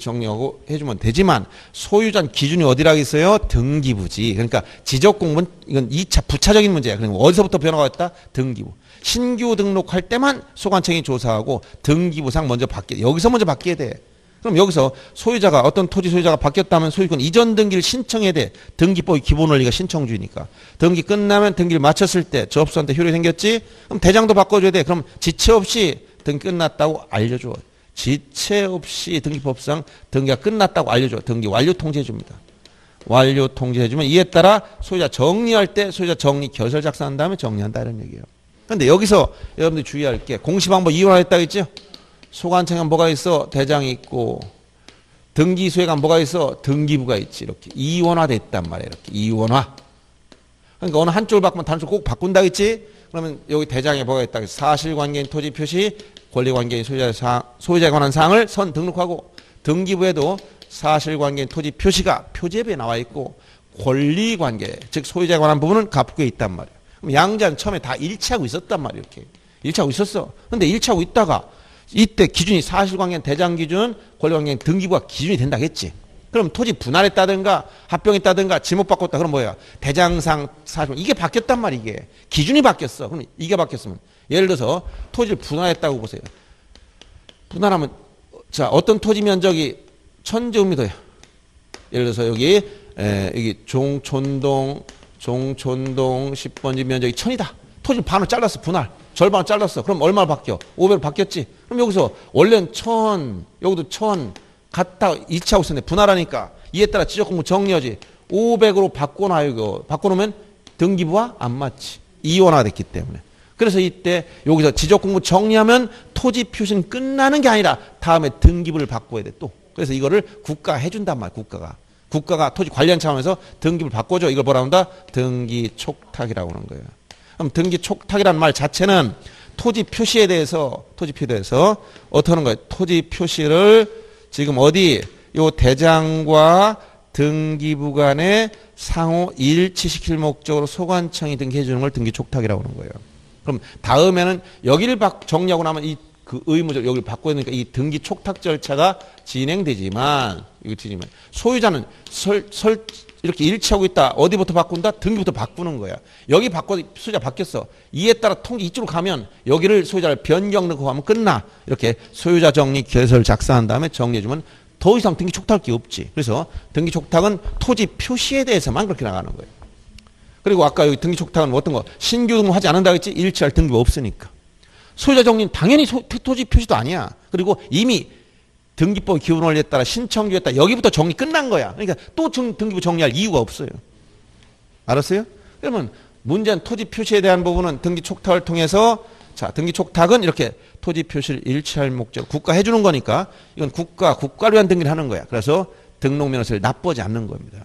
정리하고 해주면 되지만 소유자 기준이 어디라고 있어요? 등기부지. 그러니까 지적공부는 이건 이 차 부차적인 문제야. 그럼 어디서부터 변화가 있다? 등기부. 신규 등록할 때만 소관청이 조사하고 등기부상 먼저 바뀌. 여기서 먼저 바뀌게 돼. 그럼 여기서 소유자가 어떤 토지 소유자가 바뀌었다면 소유권 이전 등기를 신청해야 돼. 등기법의 기본 원리가 신청주의니까. 등기 끝나면 등기를 마쳤을 때 접수한 때 효력이 생겼지. 그럼 대장도 바꿔줘야 돼. 그럼 지체 없이 등기 끝났다고 알려줘. 지체 없이 등기법상 등기가 끝났다고 알려줘. 등기 완료 통지해줍니다. 완료 통지해주면 이에 따라 소유자 정리할 때 소유자 정리 결의서를 작성한 다음에 정리한다 이런 얘기예요. 그런데 여기서 여러분들이 주의할 게 공시방법 이혼하라 했다고 했죠? 소관청에 뭐가 있어? 대장이 있고 등기소에가 뭐가 있어? 등기부가 있지. 이렇게 이원화 됐단 말이에요. 이렇게 이원화. 그러니까 어느 한쪽을 바꾸면 다른 쪽 꼭 바꾼다고 했지? 그러면 여기 대장에 뭐가 있다고 했어? 사실관계인 토지 표시 권리관계인 소유자의 사항, 소유자에 관한 사항을 선 등록하고 등기부에도 사실관계인 토지 표시가 표제부에 나와 있고 권리관계 즉 소유자에 관한 부분은 갑부에 있단 말이에요. 그럼 양자는 처음에 다 일치하고 있었단 말이에요. 이렇게 일치하고 있었어. 근데 일치하고 있다가 이때 기준이 사실관계인 대장 기준, 권리관계인 등기부가 기준이 된다겠지. 그럼 토지 분할했다든가 합병했다든가 지목 바꿨다. 그럼 뭐야? 대장상 사실관계 이게 바뀌었단 말이에요. 이게 기준이 바뀌었어. 그럼 이게 바뀌었으면. 예를 들어서 토지를 분할했다고 보세요. 분할하면 자 어떤 토지 면적이 천제곱미터야. 예를 들어서 여기 에, 여기 종촌동 종촌동 십 번지 면적이 천이다. 토지를 반으로 잘랐어. 분할. 절반으로 잘랐어. 그럼 얼마로 바뀌어? 오백으로 바뀌었지. 그럼 여기서 원래는 천, 여기도 천 같다 이치하고 있었는데 분할하니까 이에 따라 지적공부 정리하지. 오백으로 바꿔놔요. 이거. 바꿔놓으면 등기부와 안 맞지. 이원화가 됐기 때문에. 그래서 이때 여기서 지적공부 정리하면 토지 표시는 끝나는 게 아니라 다음에 등기부를 바꿔야 돼 또. 그래서 이거를 국가가 해준단 말이야. 국가가. 국가가 토지 관련 차원에서 등기부를 바꿔줘. 이걸 뭐라 한다? 등기 촉탁이라고 하는 거예요. 그럼 등기 촉탁이라는 말 자체는 토지 표시에 대해서, 토지 표시에서 어떻게 하는 거예요? 토지 표시를 지금 어디, 요 대장과 등기부 간의 상호 일치시킬 목적으로 소관청이 등기해 주는 걸 등기 촉탁이라고 하는 거예요. 그럼 다음에는 여기를 정리하고 나면 이 그 의무적 여기를 바꿔야 되니까 이 등기 촉탁 절차가 진행되지만, 이거 되지만 소유자는 설, 설, 이렇게 일치하고 있다. 어디부터 바꾼다? 등기부터 바꾸는 거야. 여기 바꿔, 소유자 바뀌었어. 이에 따라 통지 이쪽으로 가면 여기를 소유자를 변경 넣고 가면 끝나. 이렇게 소유자 정리 계획서를 작성한 다음에 정리해주면 더 이상 등기 촉탁할 게 없지. 그래서 등기 촉탁은 토지 표시에 대해서만 그렇게 나가는 거예요. 그리고 아까 여기 등기 촉탁은 어떤 거? 신규 등록하지 않는다고 했지? 일치할 등기가 없으니까. 소유자 정리는 당연히 소, 토지 표시도 아니야. 그리고 이미 등기법 기본 원리에 따라 신청주에 따라 여기부터 정리 끝난 거야. 그러니까 또 정, 등기부 정리할 이유가 없어요. 알았어요? 그러면 문제는 토지 표시에 대한 부분은 등기 촉탁을 통해서, 자, 등기 촉탁은 이렇게 토지 표시를 일치할 목적, 국가 해주는 거니까 이건 국가, 국가를 위한 등기를 하는 거야. 그래서 등록면허세를 납부하지 않는 겁니다.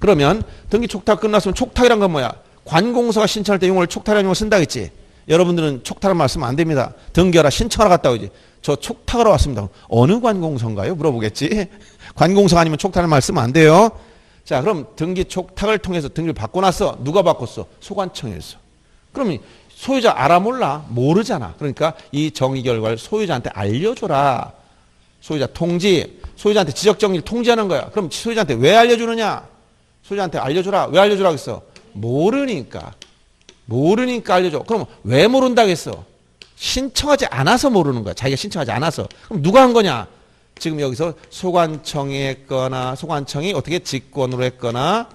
그러면 등기 촉탁 끝났으면 촉탁이란 건 뭐야? 관공서가 신청할 때 용어를 촉탁이라는 용어를 쓴다 그랬지? 여러분들은 촉탁하는 말씀 안 됩니다. 등기하라, 신청하러 갔다 오지. 저 촉탁하러 왔습니다. 어느 관공서인가요? 물어보겠지. 관공서 아니면 촉탁하는 말씀 안 돼요. 자, 그럼 등기 촉탁을 통해서 등기를 받고 나서 누가 바꿨어? 소관청에서. 그러면 소유자 알아 몰라? 모르잖아. 그러니까 이 정의 결과를 소유자한테 알려줘라. 소유자 통지, 소유자한테 지적 정리를 통지하는 거야. 그럼 소유자한테 왜 알려주느냐? 소유자한테 알려줘라. 왜 알려주라고 했어? 모르니까. 모르니까 알려줘. 그럼 왜 모른다고 했어? 신청하지 않아서 모르는 거야. 자기가 신청하지 않아서. 그럼 누가 한 거냐? 지금 여기서 소관청이 했거나 소관청이 어떻게 직권으로 했거나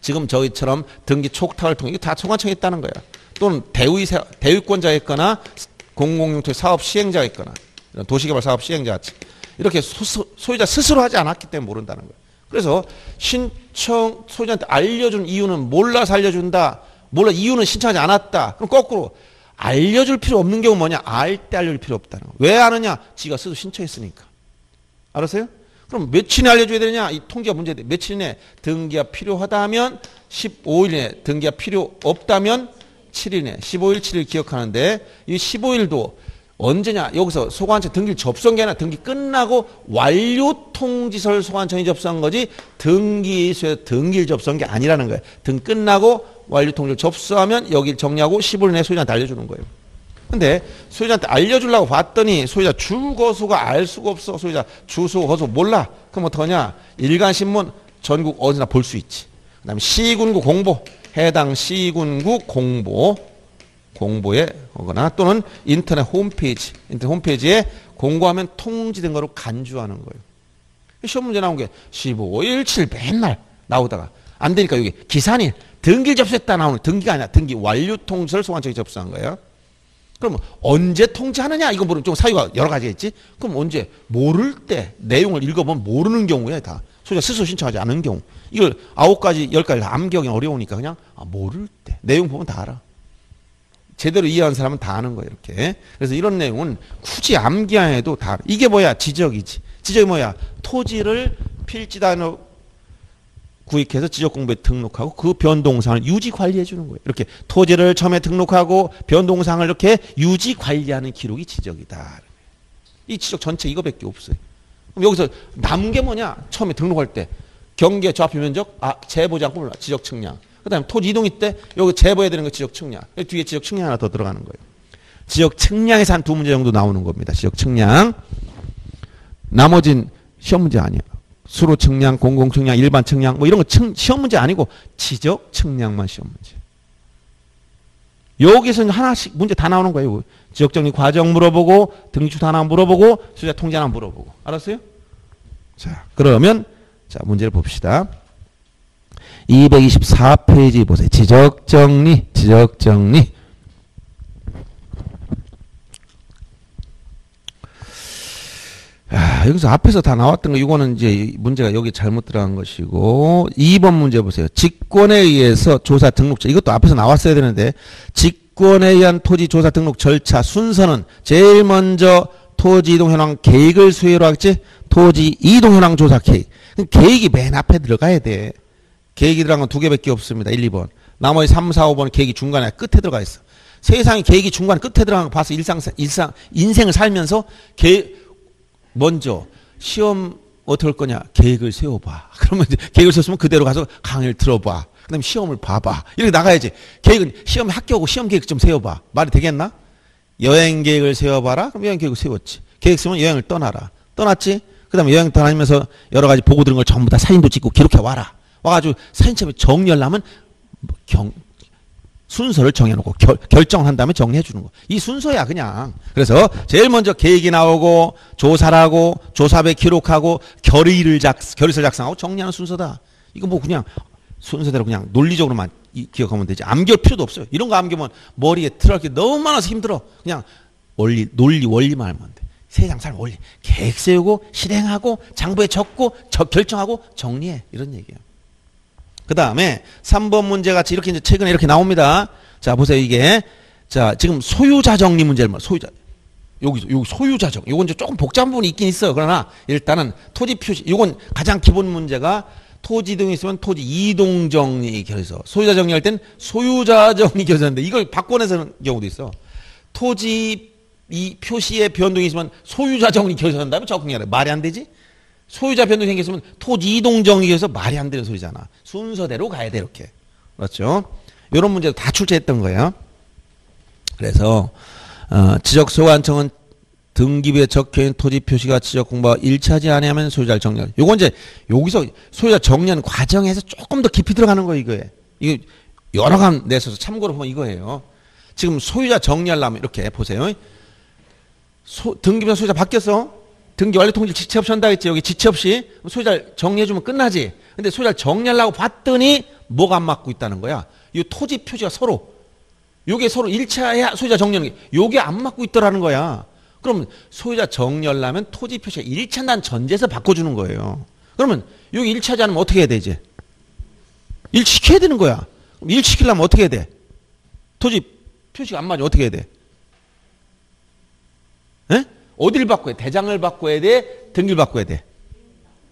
지금 저희처럼 등기 촉탁을 통해 이거 다 소관청이 했다는 거야. 또는 대위, 대위권자가 했거나 공공용토 사업 시행자가 했거나 도시개발 사업 시행자가 이렇게 소, 소유자 스스로 하지 않았기 때문에 모른다는 거야. 그래서 신청 소유자한테 알려준 이유는 몰라서 알려준다. 몰라 이유는 신청하지 않았다. 그럼 거꾸로 알려줄 필요 없는 경우 뭐냐? 알 때 알려줄 필요 없다는 거. 왜 아느냐? 지가 스스로 신청했으니까. 알았어요? 그럼 며칠 알려줘야 되냐? 이 통지가 문제돼. 며칠 내에 등기가 필요하다면 십오 일 내에, 등기가 필요 없다면 칠 일 내에. 십오 일, 칠 일 기억하는데 이 십오 일도 언제냐? 여기서 소관청 등기를 접수한 게 아니라 등기 끝나고 완료 통지서를 소관청이 접수한 거지 등기소에서 등기를 접수한 게 아니라는 거예요. 등 끝나고 완료 통지를 접수하면 여기를 정리하고 십오 일 내에 소유자한테 알려주는 거예요. 근데 소유자한테 알려주려고 봤더니 소유자 주거소가 알 수가 없어. 소유자 주소, 거소 몰라. 그럼 어떡하냐? 일간신문 전국 어디나 볼 수 있지. 그 다음에 시군구 공보, 해당 시군구 공보. 공보에 거나 또는 인터넷 홈페이지, 인터넷 홈페이지에 공고하면 통지된 거로 간주하는 거예요. 시험 문제 나온 게 십오 일 칠 맨날 나오다가 안 되니까 여기 기산일 등기를 접수했다 나오는 등기가 아니라 등기 완료 통지서를 소관청이 접수한 거예요. 그럼 언제 통지하느냐 이거 모르면 좀 사유가 여러 가지가 있지. 그럼 언제 모를 때 내용을 읽어보면 모르는 경우야 다. 소유자 스스로 신청하지 않은 경우 이걸 아홉 가지 열 가지 다 암기하기 어려우니까 그냥 아, 모를 때 내용 보면 다 알아. 제대로 이해한 사람은 다 아는 거예요, 이렇게. 그래서 이런 내용은 굳이 암기 안 해도 다, 이게 뭐야? 지적이지. 지적이 뭐야? 토지를 필지 단위로 구입해서 지적공부에 등록하고 그 변동사항을 유지 관리해 주는 거예요. 이렇게 토지를 처음에 등록하고 변동사항을 이렇게 유지 관리하는 기록이 지적이다. 이 지적 전체 이거밖에 없어요. 그럼 여기서 남은 게 뭐냐? 처음에 등록할 때 경계 좌표 면적, 아, 제보지 않고 몰라. 지적 측량. 그 다음에 토지 이동일 때 여기 제보해야 되는 거 지적 측량. 뒤에 지적 측량 하나 더 들어가는 거예요. 지적 측량에서 한 두 문제 정도 나오는 겁니다. 지적 측량. 나머진 시험 문제 아니에요. 수로 측량, 공공 측량, 일반 측량 뭐 이런 거 측, 시험 문제 아니고 지적 측량만 시험 문제. 여기서 하나씩 문제 다 나오는 거예요. 지적 정리 과정 물어보고 등기축 하나 물어보고 소유자 통지 하나 물어보고. 알았어요? 자, 그러면 자 문제를 봅시다. 이백이십사 페이지 보세요. 지적정리, 지적정리. 아, 여기서 앞에서 다 나왔던 거, 이거는 이제 문제가 여기 잘못 들어간 것이고, 이 번 문제 보세요. 직권에 의해서 조사 등록자, 이것도 앞에서 나왔어야 되는데, 직권에 의한 토지 조사 등록 절차 순서는 제일 먼저 토지 이동 현황 계획을 수혜로 하겠지? 토지 이동 현황 조사 계획. 계획이 맨 앞에 들어가야 돼. 계획이 들어간 건 두 개밖에 없습니다. 일, 이 번. 나머지 삼, 사, 오 번 계획이 중간에 끝에 들어가 있어. 세상에 계획이 중간에 끝에 들어간 거 봐서 일상, 일상, 인생을 살면서 계획, 먼저 시험 어떻게 할 거냐? 계획을 세워봐. 그러면 이제 계획을 세웠으면 그대로 가서 강의를 들어봐. 그 다음에 시험을 봐봐. 이렇게 나가야지. 계획은 시험에 합격하고 시험 계획 좀 세워봐. 말이 되겠나? 여행 계획을 세워봐라. 그럼 여행 계획을 세웠지. 계획 세우면 여행을 떠나라. 떠났지? 그 다음에 여행 다니면서 여러 가지 보고 들은 걸 전부 다 사진도 찍고 기록해 와라. 와가지고 사진첩에 정리하려면 경, 순서를 정해놓고 결, 결정을 한 다음에 정리해주는 거. 이 순서야 그냥. 그래서 제일 먼저 계획이 나오고 조사라고 조사배 기록하고 결의를 작, 결의서 작성하고 정리하는 순서다. 이거 뭐 그냥 순서대로 그냥 논리적으로만 이, 기억하면 되지. 암기할 필요도 없어요. 이런 거 암기하면 머리에 들어갈 게 너무 많아서 힘들어. 그냥 원리, 논리 원리만 알면 돼. 세상 살 원리. 계획 세우고 실행하고 장부에 적고 저, 결정하고 정리해. 이런 얘기예요. 그 다음에 삼 번 문제 같이 이렇게 이제 최근에 이렇게 나옵니다. 자, 보세요. 이게. 자, 지금 소유자 정리 문제를 말해요. 소유자. 여기, 여기 소유자 정리. 요건 이제 조금 복잡한 부분이 있긴 있어요. 그러나 일단은 토지 표시. 요건 가장 기본 문제가 토지 등이 있으면 토지 이동 정리 결의서. 소유자 정리할 땐 소유자 정리 결의서인데 이걸 바꿔내서는 경우도 있어. 토지 이 표시에 변동이 있으면 소유자 정리 결의서 한다면 적응해라. 말이 안 되지? 소유자 변동이 생겼으면 토지 이동 정의에서 말이 안 되는 소리잖아. 순서대로 가야 돼, 이렇게. 맞죠? 이런 문제도 다 출제했던 거예요. 그래서 어, 지적소관청은 등기부에 적혀있는 토지 표시가 지적 공부와 일치하지 아니하면 소유자를 정리하는. 요건 이제 여기서 소유자 정리하는 과정에서 조금 더 깊이 들어가는 거예요, 이거예요. 이게 여러 간 내서서 참고로 보면 이거예요. 지금 소유자 정리하려면 이렇게 보세요. 소, 등기부에 소유자 바뀌었어? 등기 완료 통지 지체 없이 한다 했지. 여기 지체 없이 소유자를 정리해주면 끝나지. 근데 소유자를 정리하려고 봤더니 뭐가 안 맞고 있다는 거야. 이 토지 표시가 서로 요게 서로 일치해야 소유자 정리하는 게 요게 안 맞고 있더라는 거야. 그럼 소유자 정리하려면 토지 표시가 일치한다는 전제에서 바꿔주는 거예요. 그러면 요게 일치하지 않으면 어떻게 해야 되지? 일치시켜야 되는 거야. 그럼 일치시키려면 어떻게 해야 돼? 토지 표시가 안 맞으면 어떻게 해야 돼? 에? 어딜 바꿔야 돼? 대장을 바꿔야 돼? 등기를 바꿔야 돼?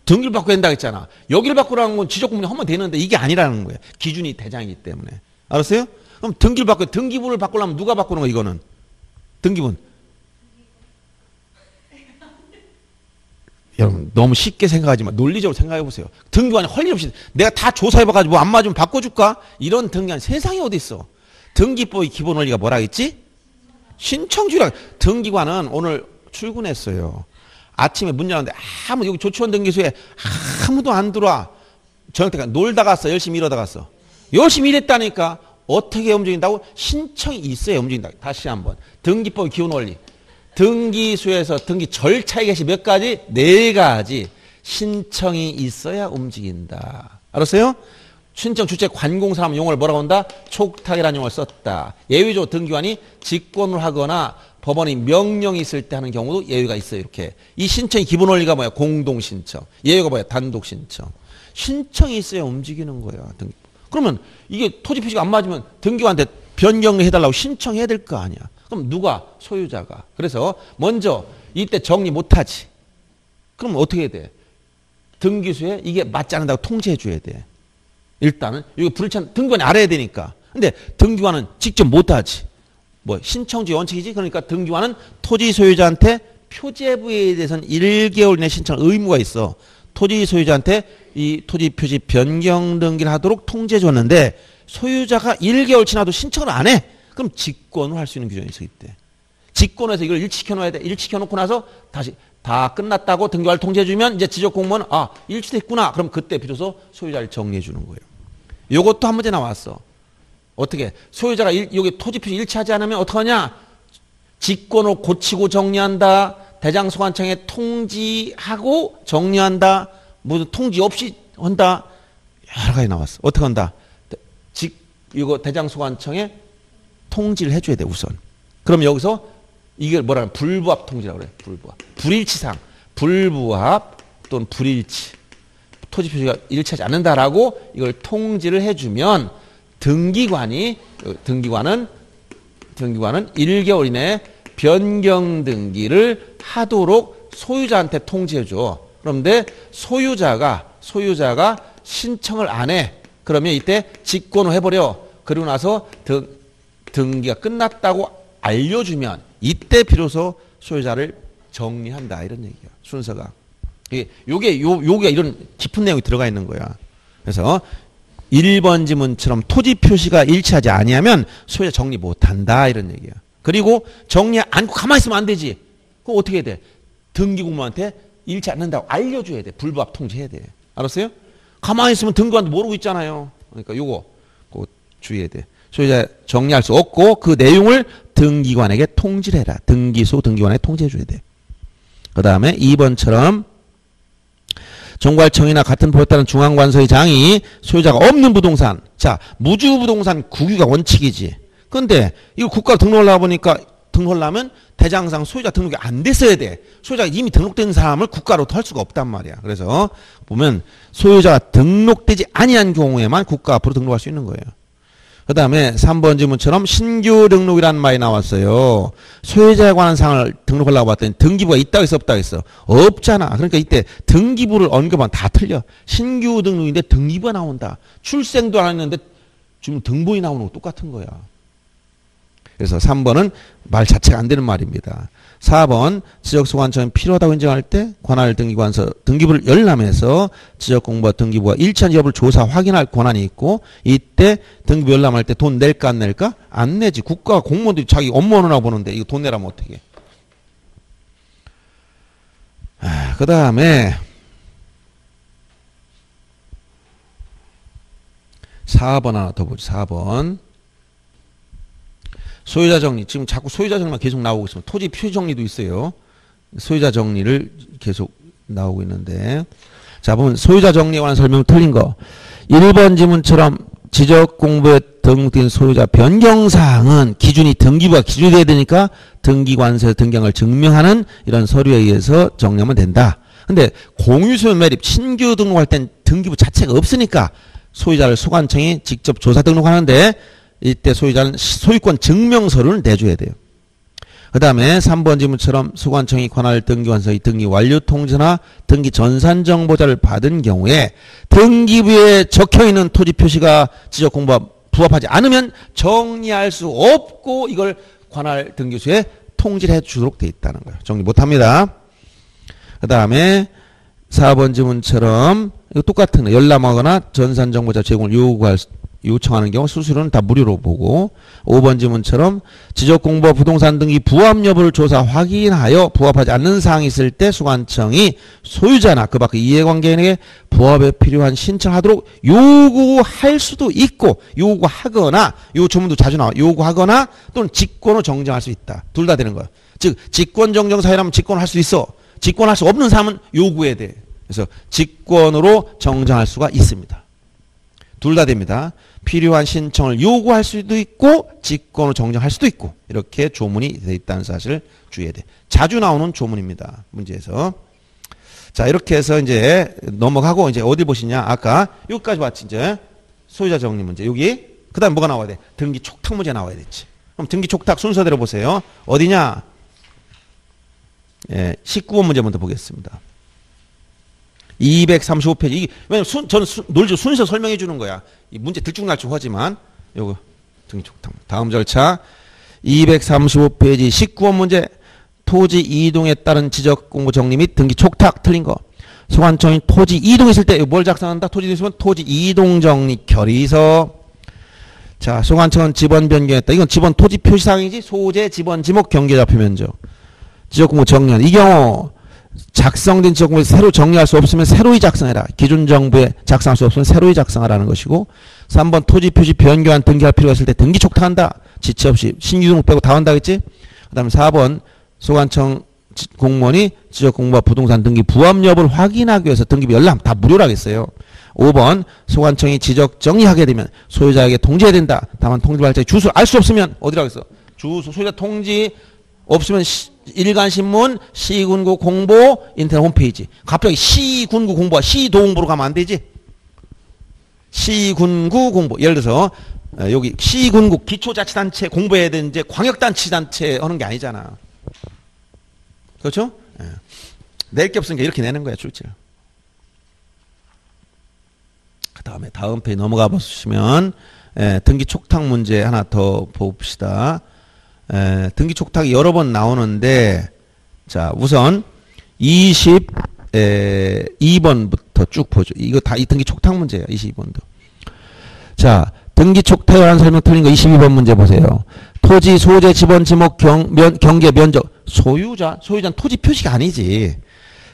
등기를 바꿔야 된다고 했잖아. 여기를 바꾸라는 건 지적공문이 하면 되는데 이게 아니라는 거예요. 기준이 대장이기 때문에. 알았어요? 그럼 등기를 바꿔야 돼. 등기부를 바꾸려면 누가 바꾸는 거야, 이거는? 등기분. 여러분 너무 쉽게 생각하지 마. 논리적으로 생각해 보세요. 등기관이 헐 일 없이 내가 다 조사해 봐가지고 뭐 안 맞으면 바꿔줄까? 이런 등기관 세상에 어디 있어. 등기법의 기본 원리가 뭐라 했지? 신청주의라. 등기관은 오늘 출근했어요. 아침에 문 열었는데 아무 여기 조치원 등기소에 아무도 안 들어와. 저녁 때 놀다 갔어. 열심히 일하다 갔어. 열심히 일했다니까. 어떻게 움직인다고? 신청이 있어야 움직인다. 다시 한번 등기법의 기본 원리. 등기소에서 등기 절차의 개시 몇 가지? 네 가지. 신청이 있어야 움직인다. 알았어요? 신청 주체 관공사람 용어를 뭐라고 한다? 촉탁이라는 용어를 썼다. 예외적으로 등기관이 직권을 하거나 법원이 명령이 있을 때 하는 경우도 예외가 있어요. 이렇게. 이 신청의 기본 원리가 뭐야? 공동신청. 예외가 뭐야? 단독신청. 신청이 있어야 움직이는 거야. 등기부. 그러면 이게 토지 표시가 안 맞으면 등기관한테 변경을 해달라고 신청해야 될 거 아니야. 그럼 누가? 소유자가. 그래서 먼저 이때 정리 못하지. 그럼 어떻게 해야 돼? 등기소에 이게 맞지 않는다고 통지해줘야 돼. 일단은 이거 불일치한 등기관이 알아야 되니까. 근데 등기관은 직접 못하지. 뭐 신청주의 원칙이지. 그러니까 등기관은 토지 소유자한테 표제부에 대해서는 일 개월 이내 신청 의무가 있어. 토지 소유자한테 이 토지 표시 변경 등기를 하도록 통지해 줬는데 소유자가 일 개월 지나도 신청을 안 해. 그럼 직권으로 할 수 있는 규정이 있어 이때. 직권에서 이걸 일치켜 놓아야 돼. 일치켜 놓고 나서 다시 다 끝났다고 등기관을 통지해 주면 이제 지적공무원 아 일치됐구나. 그럼 그때 비로소 소유자를 정리해 주는 거예요. 요것도 한 문제 나왔어. 어떻게 소유자가 일, 여기 토지 표시 일치하지 않으면 어떡하냐? 직권으로 고치고 정리한다. 대장소관청에 통지하고 정리한다. 무슨 통지 없이 한다. 여러 가지 나왔어. 어떻게 한다? 직 이거 대장소관청에 통지를 해줘야 돼 우선. 그럼 여기서 이걸 뭐라 하면 불부합 통지라고 그래. 불부합. 불일치상. 불부합 또는 불일치. 토지 표시가 일치하지 않는다라고 이걸 통지를 해주면. 등기관이 등기관은 등기관은 일 개월 이내 변경 등기를 하도록 소유자한테 통지해 줘. 그런데 소유자가 소유자가 신청을 안 해. 그러면 이때 직권을 해버려. 그리고 나서 등, 등기가 끝났다고 알려주면 이때 비로소 소유자를 정리한다. 이런 얘기야. 순서가. 요게, 요, 요게 이런 깊은 내용이 들어가 있는 거야. 그래서 일 번 지문처럼 토지 표시가 일치하지 아니하면 소유자 정리 못한다. 이런 얘기야. 그리고 정리 안고 가만히 있으면 안 되지. 그럼 어떻게 해야 돼? 등기공무원한테 일치 않는다고 알려줘야 돼. 불법 통지해야 돼. 알았어요? 가만히 있으면 등기관도 모르고 있잖아요. 그러니까 요거 그거 주의해야 돼. 소유자 정리할 수 없고 그 내용을 등기관에게 통지를 해라. 등기소 등기관에 통지해줘야 돼. 그 다음에 이 번처럼 정관청이나 같은 법에 따른 중앙관서의 장이 소유자가 없는 부동산. 자, 무주부동산 국유가 원칙이지. 근데 이거 국가로 등록을 나보니까 등록하려면 대장상 소유자 등록이 안 됐어야 돼. 소유자가 이미 등록된 사람을 국가로 할 수가 없단 말이야. 그래서 보면 소유자가 등록되지 아니한 경우에만 국가 앞으로 등록할 수 있는 거예요. 그 다음에 삼 번 지문처럼 신규 등록이라는 말이 나왔어요. 소유자에 관한 사항을 등록하려고 봤더니 등기부가 있다고 했어 없다고 했어? 없잖아. 그러니까 이때 등기부를 언급하면 다 틀려. 신규 등록인데 등기부가 나온다. 출생도 안 했는데 지금 등본이 나오는 거 똑같은 거야. 그래서 삼 번은 말 자체가 안 되는 말입니다. 사 번 지적소관청이 필요하다고 인정할 때 관할 등기관서 등기부를 열람해서 지적공부와 등기부가 일치한 여부를 조사 확인할 권한이 있고 이때 등기부 열람할 때 돈 낼까 안 낼까? 안 내지. 국가 공무원들이 자기 업무원하고 보는데 이거 돈 내라면 어떡해. 아, 그 다음에 사 번 하나 더 보죠. 사 번 소유자 정리. 지금 자꾸 소유자 정리만 계속 나오고 있습니다. 토지 표시 정리도 있어요. 소유자 정리를 계속 나오고 있는데. 자, 보면 소유자 정리에 관한 설명은 틀린 거. 일 번 지문처럼 지적 공부에 등록된 소유자 변경 사항은 기준이 등기부가 기준이 돼야 되니까 등기관서의 등기항을 증명하는 이런 서류에 의해서 정리하면 된다. 근데 공유소유 매립 신규 등록할 땐 등기부 자체가 없으니까 소유자를 소관청이 직접 조사 등록하는데 이때 소유자는 소유권 증명서를 내줘야 돼요. 그 다음에 삼 번 지문처럼 소관청이 관할 등기관서의 등기 완료 통지나 등기 전산 정보자를 받은 경우에 등기부에 적혀있는 토지 표시가 지적 공부와 부합하지 않으면 정리할 수 없고 이걸 관할 등기소에 통지를 해주도록 돼 있다는 거예요. 정리 못합니다. 그 다음에 사 번 지문처럼 이거 똑같은 거예요. 열람하거나 전산 정보자 제공을 요구할 수 요청하는 경우 수수료는 다 무료로 보고 오 번 지문처럼 지적공부와 부동산 등기 부합 여부를 조사 확인하여 부합하지 않는 사항이 있을 때 수관청이 소유자나 그 밖의 이해관계인에게 부합에 필요한 신청하도록 요구할 수도 있고 요구하거나 요 조문도 자주 나와 요구하거나 또는 직권으로 정정할 수 있다. 둘 다 되는 거야. 즉 직권정정 사유라면 직권을 할 수 있어. 직권할 수 없는 사람은 요구에 대해. 그래서 직권으로 정정할 수가 있습니다. 둘 다 됩니다. 필요한 신청을 요구할 수도 있고 직권으로 정정할 수도 있고 이렇게 조문이 돼 있다는 사실을 주의해야 돼. 자주 나오는 조문입니다. 문제에서. 자, 이렇게 해서 이제 넘어가고 이제 어디 보시냐? 아까 여기까지 봤지 이제. 소유자 정리 문제. 여기. 그다음 뭐가 나와야 돼? 등기 촉탁 문제 나와야 되지. 그럼 등기 촉탁 순서대로 보세요. 어디냐? 예, 십구 번 문제 먼저 보겠습니다. 이백삼십오 페이지. 이게, 왜냐면 순, 저는 순, 논리적 순서 설명해 주는 거야. 이 문제 들쭉날쭉 하지만, 요거, 등기 촉탁. 다음 절차. 이백삼십오 페이지 십구 번 문제. 토지 이동에 따른 지적 공부 정리 및 등기 촉탁. 틀린 거. 소관청이 토지 이동했을 때 뭘 작성한다? 토지 이동했으면 토지 이동 정리 결의서. 자, 소관청은 지번 변경했다. 이건 지번 토지 표시사항이지. 소재, 지번, 지목, 경계 좌표 면적. 지적 공부 정리한. 이 경우, 작성된 지적공부를 새로 정리할 수 없으면 새로이 작성해라. 기준 정부에 작성할 수 없으면 새로이 작성하라는 것이고 삼 번 토지 표시 변경한 등기할 필요가 있을 때 등기 촉탁한다. 지체 없이 신규 등록 빼고 다 한다고 했지. 그 다음에 사 번 소관청 공무원이 지적공부와 부동산 등기 부합 여부를 확인하기 위해서 등기부 열람 다 무료라고 했어요. 오 번 소관청이 지적 정리하게 되면 소유자에게 통지해야 된다. 다만 통지 발자의 주소를 알 수 없으면 어디라고 했어? 주소 소유자 통지 없으면 시, 일간신문, 시군구 공보, 인터넷 홈페이지. 갑자기 시군구 공보와 시도공보로 가면 안 되지. 시군구 공보. 예를 들어서 여기 시군구 기초자치단체 공보해야 되는데 광역단체단체 하는 게 아니잖아. 그렇죠? 네. 낼 게 없으니까 이렇게 내는 거야 출제를. 그 다음에 다음 페이지 넘어가 보시면 예, 등기촉탁 문제 하나 더 봅시다. 예, 등기촉탁이 여러 번 나오는데, 자, 우선 이십이 번부터 쭉 보죠. 이거 다 이 등기촉탁 문제예요. 이십이 번도. 자, 등기촉탁에 관한 설명 틀린 거 이십이 번 문제 보세요. 토지, 소재, 지번, 지목, 경, 면, 경계, 면적. 소유자? 소유자는 토지 표시가 아니지.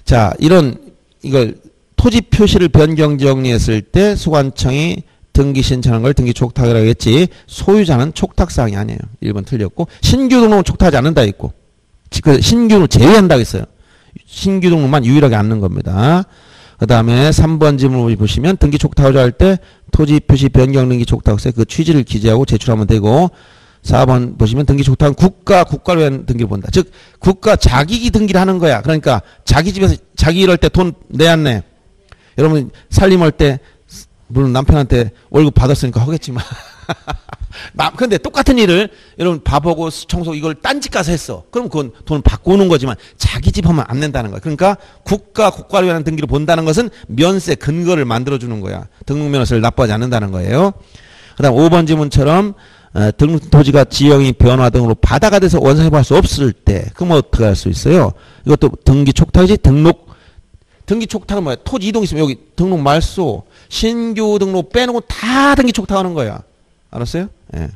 자, 이런, 이걸 토지 표시를 변경 정리했을 때 수관청이 등기 신청한 걸 등기 촉탁이라고 했지, 소유자는 촉탁사항이 아니에요. 일 번 틀렸고, 신규 등록은 촉탁하지 않는다 했고, 그 신규 등록 제외한다고 했어요. 신규 등록만 유일하게 않는 겁니다. 그 다음에 삼 번 질문을 보시면 등기 촉탁하자 할 때 토지 표시 변경 등기 촉탁세 그 취지를 기재하고 제출하면 되고, 사 번 보시면 등기 촉탁은 국가, 국가를 위한 등기를 본다. 즉 국가 자기기 등기를 하는 거야. 그러니까 자기 집에서 자기 일할 때 돈 내 안 내? 여러분 살림할 때 물론 남편한테 월급 받았으니까 하겠지만 근데 똑같은 일을 여러분 밥하고 청소 이걸 딴 집 가서 했어. 그럼 그건 돈 받고 오는 거지만 자기 집 하면 안 낸다는 거야. 그러니까 국가, 국가를 위한 등기를 본다는 것은 면세 근거를 만들어주는 거야. 등록면허세를 납부하지 않는다는 거예요. 그 다음 오 번 지문처럼 어, 등록토지가 지형이 변화 등으로 바다가 돼서 원상회복할 수 없을 때 그럼 어떻게 할 수 있어요? 이것도 등기촉탁이지. 등록 등기촉탁은 뭐야? 토지 이동 있으면 여기 등록 말소, 신규 등록 빼놓고 다 등기촉탁하는 거야. 알았어요? 예.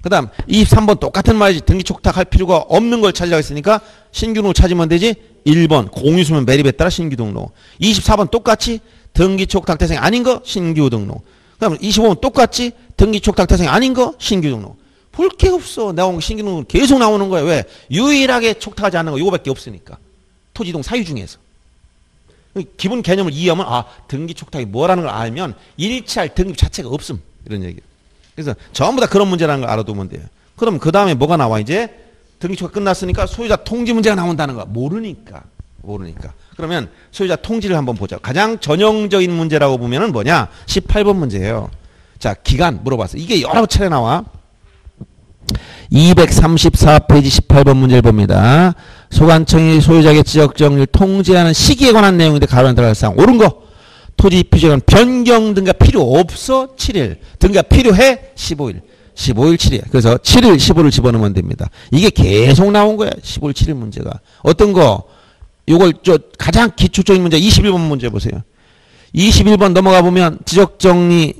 그 다음 이십삼 번 똑같은 말이지. 등기촉탁할 필요가 없는 걸 찾으라고 했으니까 신규 등록 찾으면 되지. 일 번 공유수면 매립에 따라 신규 등록. 이십사 번 똑같이 등기촉탁 대상이 아닌 거 신규 등록. 그 다음 이십오 번 똑같이 등기촉탁 대상이 아닌 거 신규 등록. 볼 게 없어. 나온 신규 등록 계속 나오는 거야. 왜? 유일하게 촉탁하지 않는 거 이거밖에 없으니까. 토지 이동 사유 중에서. 기본 개념을 이해하면 아 등기촉탁이 뭐라는 걸 알면 일치할 등기 자체가 없음 이런 얘기예요. 그래서 전부 다 그런 문제라는 걸 알아두면 돼요. 그럼 그 다음에 뭐가 나와? 이제 등기촉탁 끝났으니까 소유자 통지 문제가 나온다는 거야. 모르니까 모르니까 그러면 소유자 통지를 한번 보자. 가장 전형적인 문제라고 보면은 뭐냐? 십팔 번 문제예요. 자, 기간 물어봤어. 이게 여러 차례 나와. 이백삼십사 페이지 십팔 번 문제를 봅니다. 소관청이 소유자의 지적정리를 통제하는 시기에 관한 내용인데 가로에 들어갈 사항. 옳은 거. 토지 표시에 관한 변경 등기가 필요 없어. 칠 일. 등기가 필요해. 십오 일. 십오 일 칠 일. 그래서 칠 일 십오 일을 집어넣으면 됩니다. 이게 계속 나온 거야. 십오 일 칠 일 문제가. 어떤 거? 요걸 저 가장 기초적인 문제 이십일 번 문제 보세요. 이십일 번 넘어가 보면 지적정리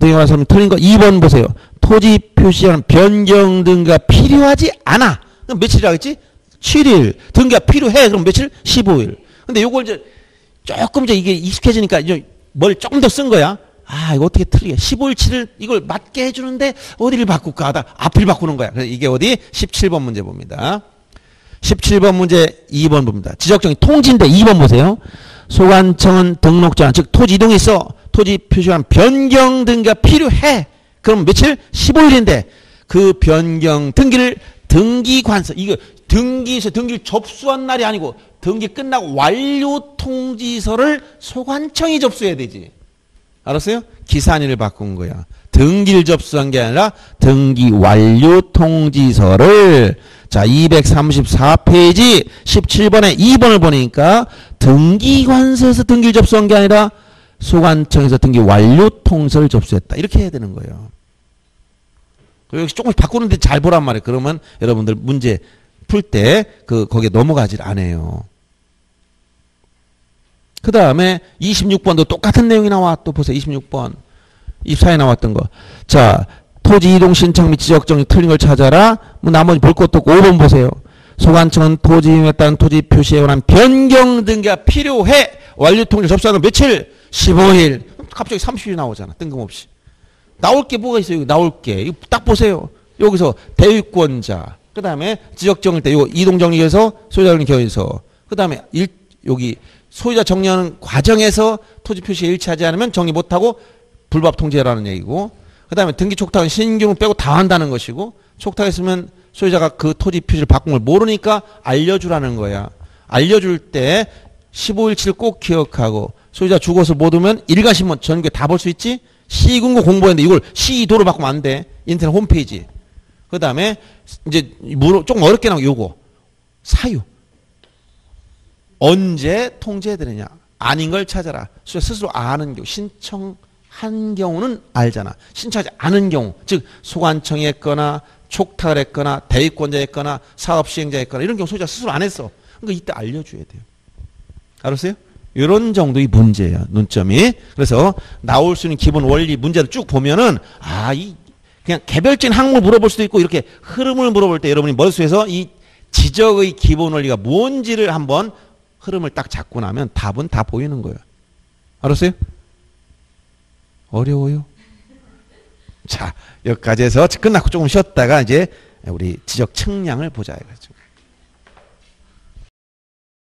등기에 관한 설명 틀린 거 이 번 보세요. 토지 표시하는 변경 등기가 필요하지 않아. 그럼 며칠이라고 했지? 칠 일. 등기가 필요해. 그럼 며칠? 십오 일. 근데 요걸 이제 조금 이제 이게 익숙해지니까 이제 뭘 조금 더 쓴 거야. 아, 이거 어떻게 틀리게. 십오 일, 칠 일 이걸 맞게 해주는데 어디를 바꿀까 하다 앞을 바꾸는 거야. 그래서 이게 어디? 십칠 번 문제 봅니다. 십칠 번 문제 이 번 봅니다. 지적정리 통지인데 이 번 보세요. 소관청은 등록자, 즉 토지 이동이 있어. 토지 표시한 변경 등기가 필요해. 그럼 며칠? 십오 일인데 그 변경 등기를 등기관서 이거 등기서 등기를 접수한 날이 아니고 등기 끝나고 완료 통지서를 소관청이 접수해야 되지. 알았어요? 기산일을 바꾼 거야. 등기를 접수한 게 아니라 등기 완료 통지서를. 자, 이백삼십사 페이지 십칠 번에 이 번을 보니까 등기관서에서 등기를 접수한 게 아니라 소관청에서 등기 완료 통지서를 접수했다. 이렇게 해야 되는 거예요. 여기 조금씩 바꾸는데 잘 보란 말이에요. 그러면 여러분들 문제 풀 때 그 거기에 넘어가질 않아요. 그 다음에 이십육 번도 똑같은 내용이 나와. 또 보세요. 이십육 번. 이십사에 나왔던 거. 자, 토지 이동 신청 및 지적정리 틀린 걸 찾아라. 뭐 나머지 볼 것도 없고 오 번 보세요. 소관청은 토지 이용에 따른 토지 표시에 관한 변경 등기가 필요해. 완료 통지를 접수하는 며칠? 십오 일. 갑자기 삼십 일 나오잖아. 뜬금없이. 나올 게 뭐가 있어요? 여기 나올 게. 이거 딱 보세요. 여기서 대위권자. 그 다음에 지적정리 때, 이거 이동정리에서 소유자 정리 경에서. 그 다음에 일, 여기 소유자 정리하는 과정에서 토지 표시에 일치하지 않으면 정리 못하고 불법 통제라는 얘기고. 그 다음에 등기 촉탁은 신규 빼고 다 한다는 것이고. 촉탁했으면 소유자가 그 토지 표시를 바꾼 걸 모르니까 알려주라는 거야. 알려줄 때 십오 일치를 꼭 기억하고. 소유자 주거서 못 오면 일간 신문 전국에 다 볼 수 있지? 시군구 공보했는데 이걸 시도로 바꾸면 안 돼. 인터넷 홈페이지. 그 다음에 이제 물어, 조금 어렵게 나온 요거 사유. 언제 통제해야 되느냐. 아닌 걸 찾아라. 스스로 아는 게 신청 한 경우는 알잖아. 신청하지 않은 경우, 즉 소관청에 했거나 촉탁을 했거나 대입권자에 했거나 사업시행자에 했거나 이런 경우 소유자 스스로 안 했어. 그러니까 이때 알려줘야 돼요. 알았어요? 이런 정도의 문제예요. 논점이. 그래서 나올 수 있는 기본 원리 문제를 쭉 보면은 아, 이 그냥 개별적인 항목을 물어볼 수도 있고 이렇게 흐름을 물어볼 때 여러분이 머릿속에서 이 지적의 기본 원리가 뭔지를 한번 흐름을 딱 잡고 나면 답은 다 보이는 거예요. 알았어요? 어려워요. 자, 여기까지 해서 끝났고 조금 쉬었다가 이제 우리 지적 측량을 보자.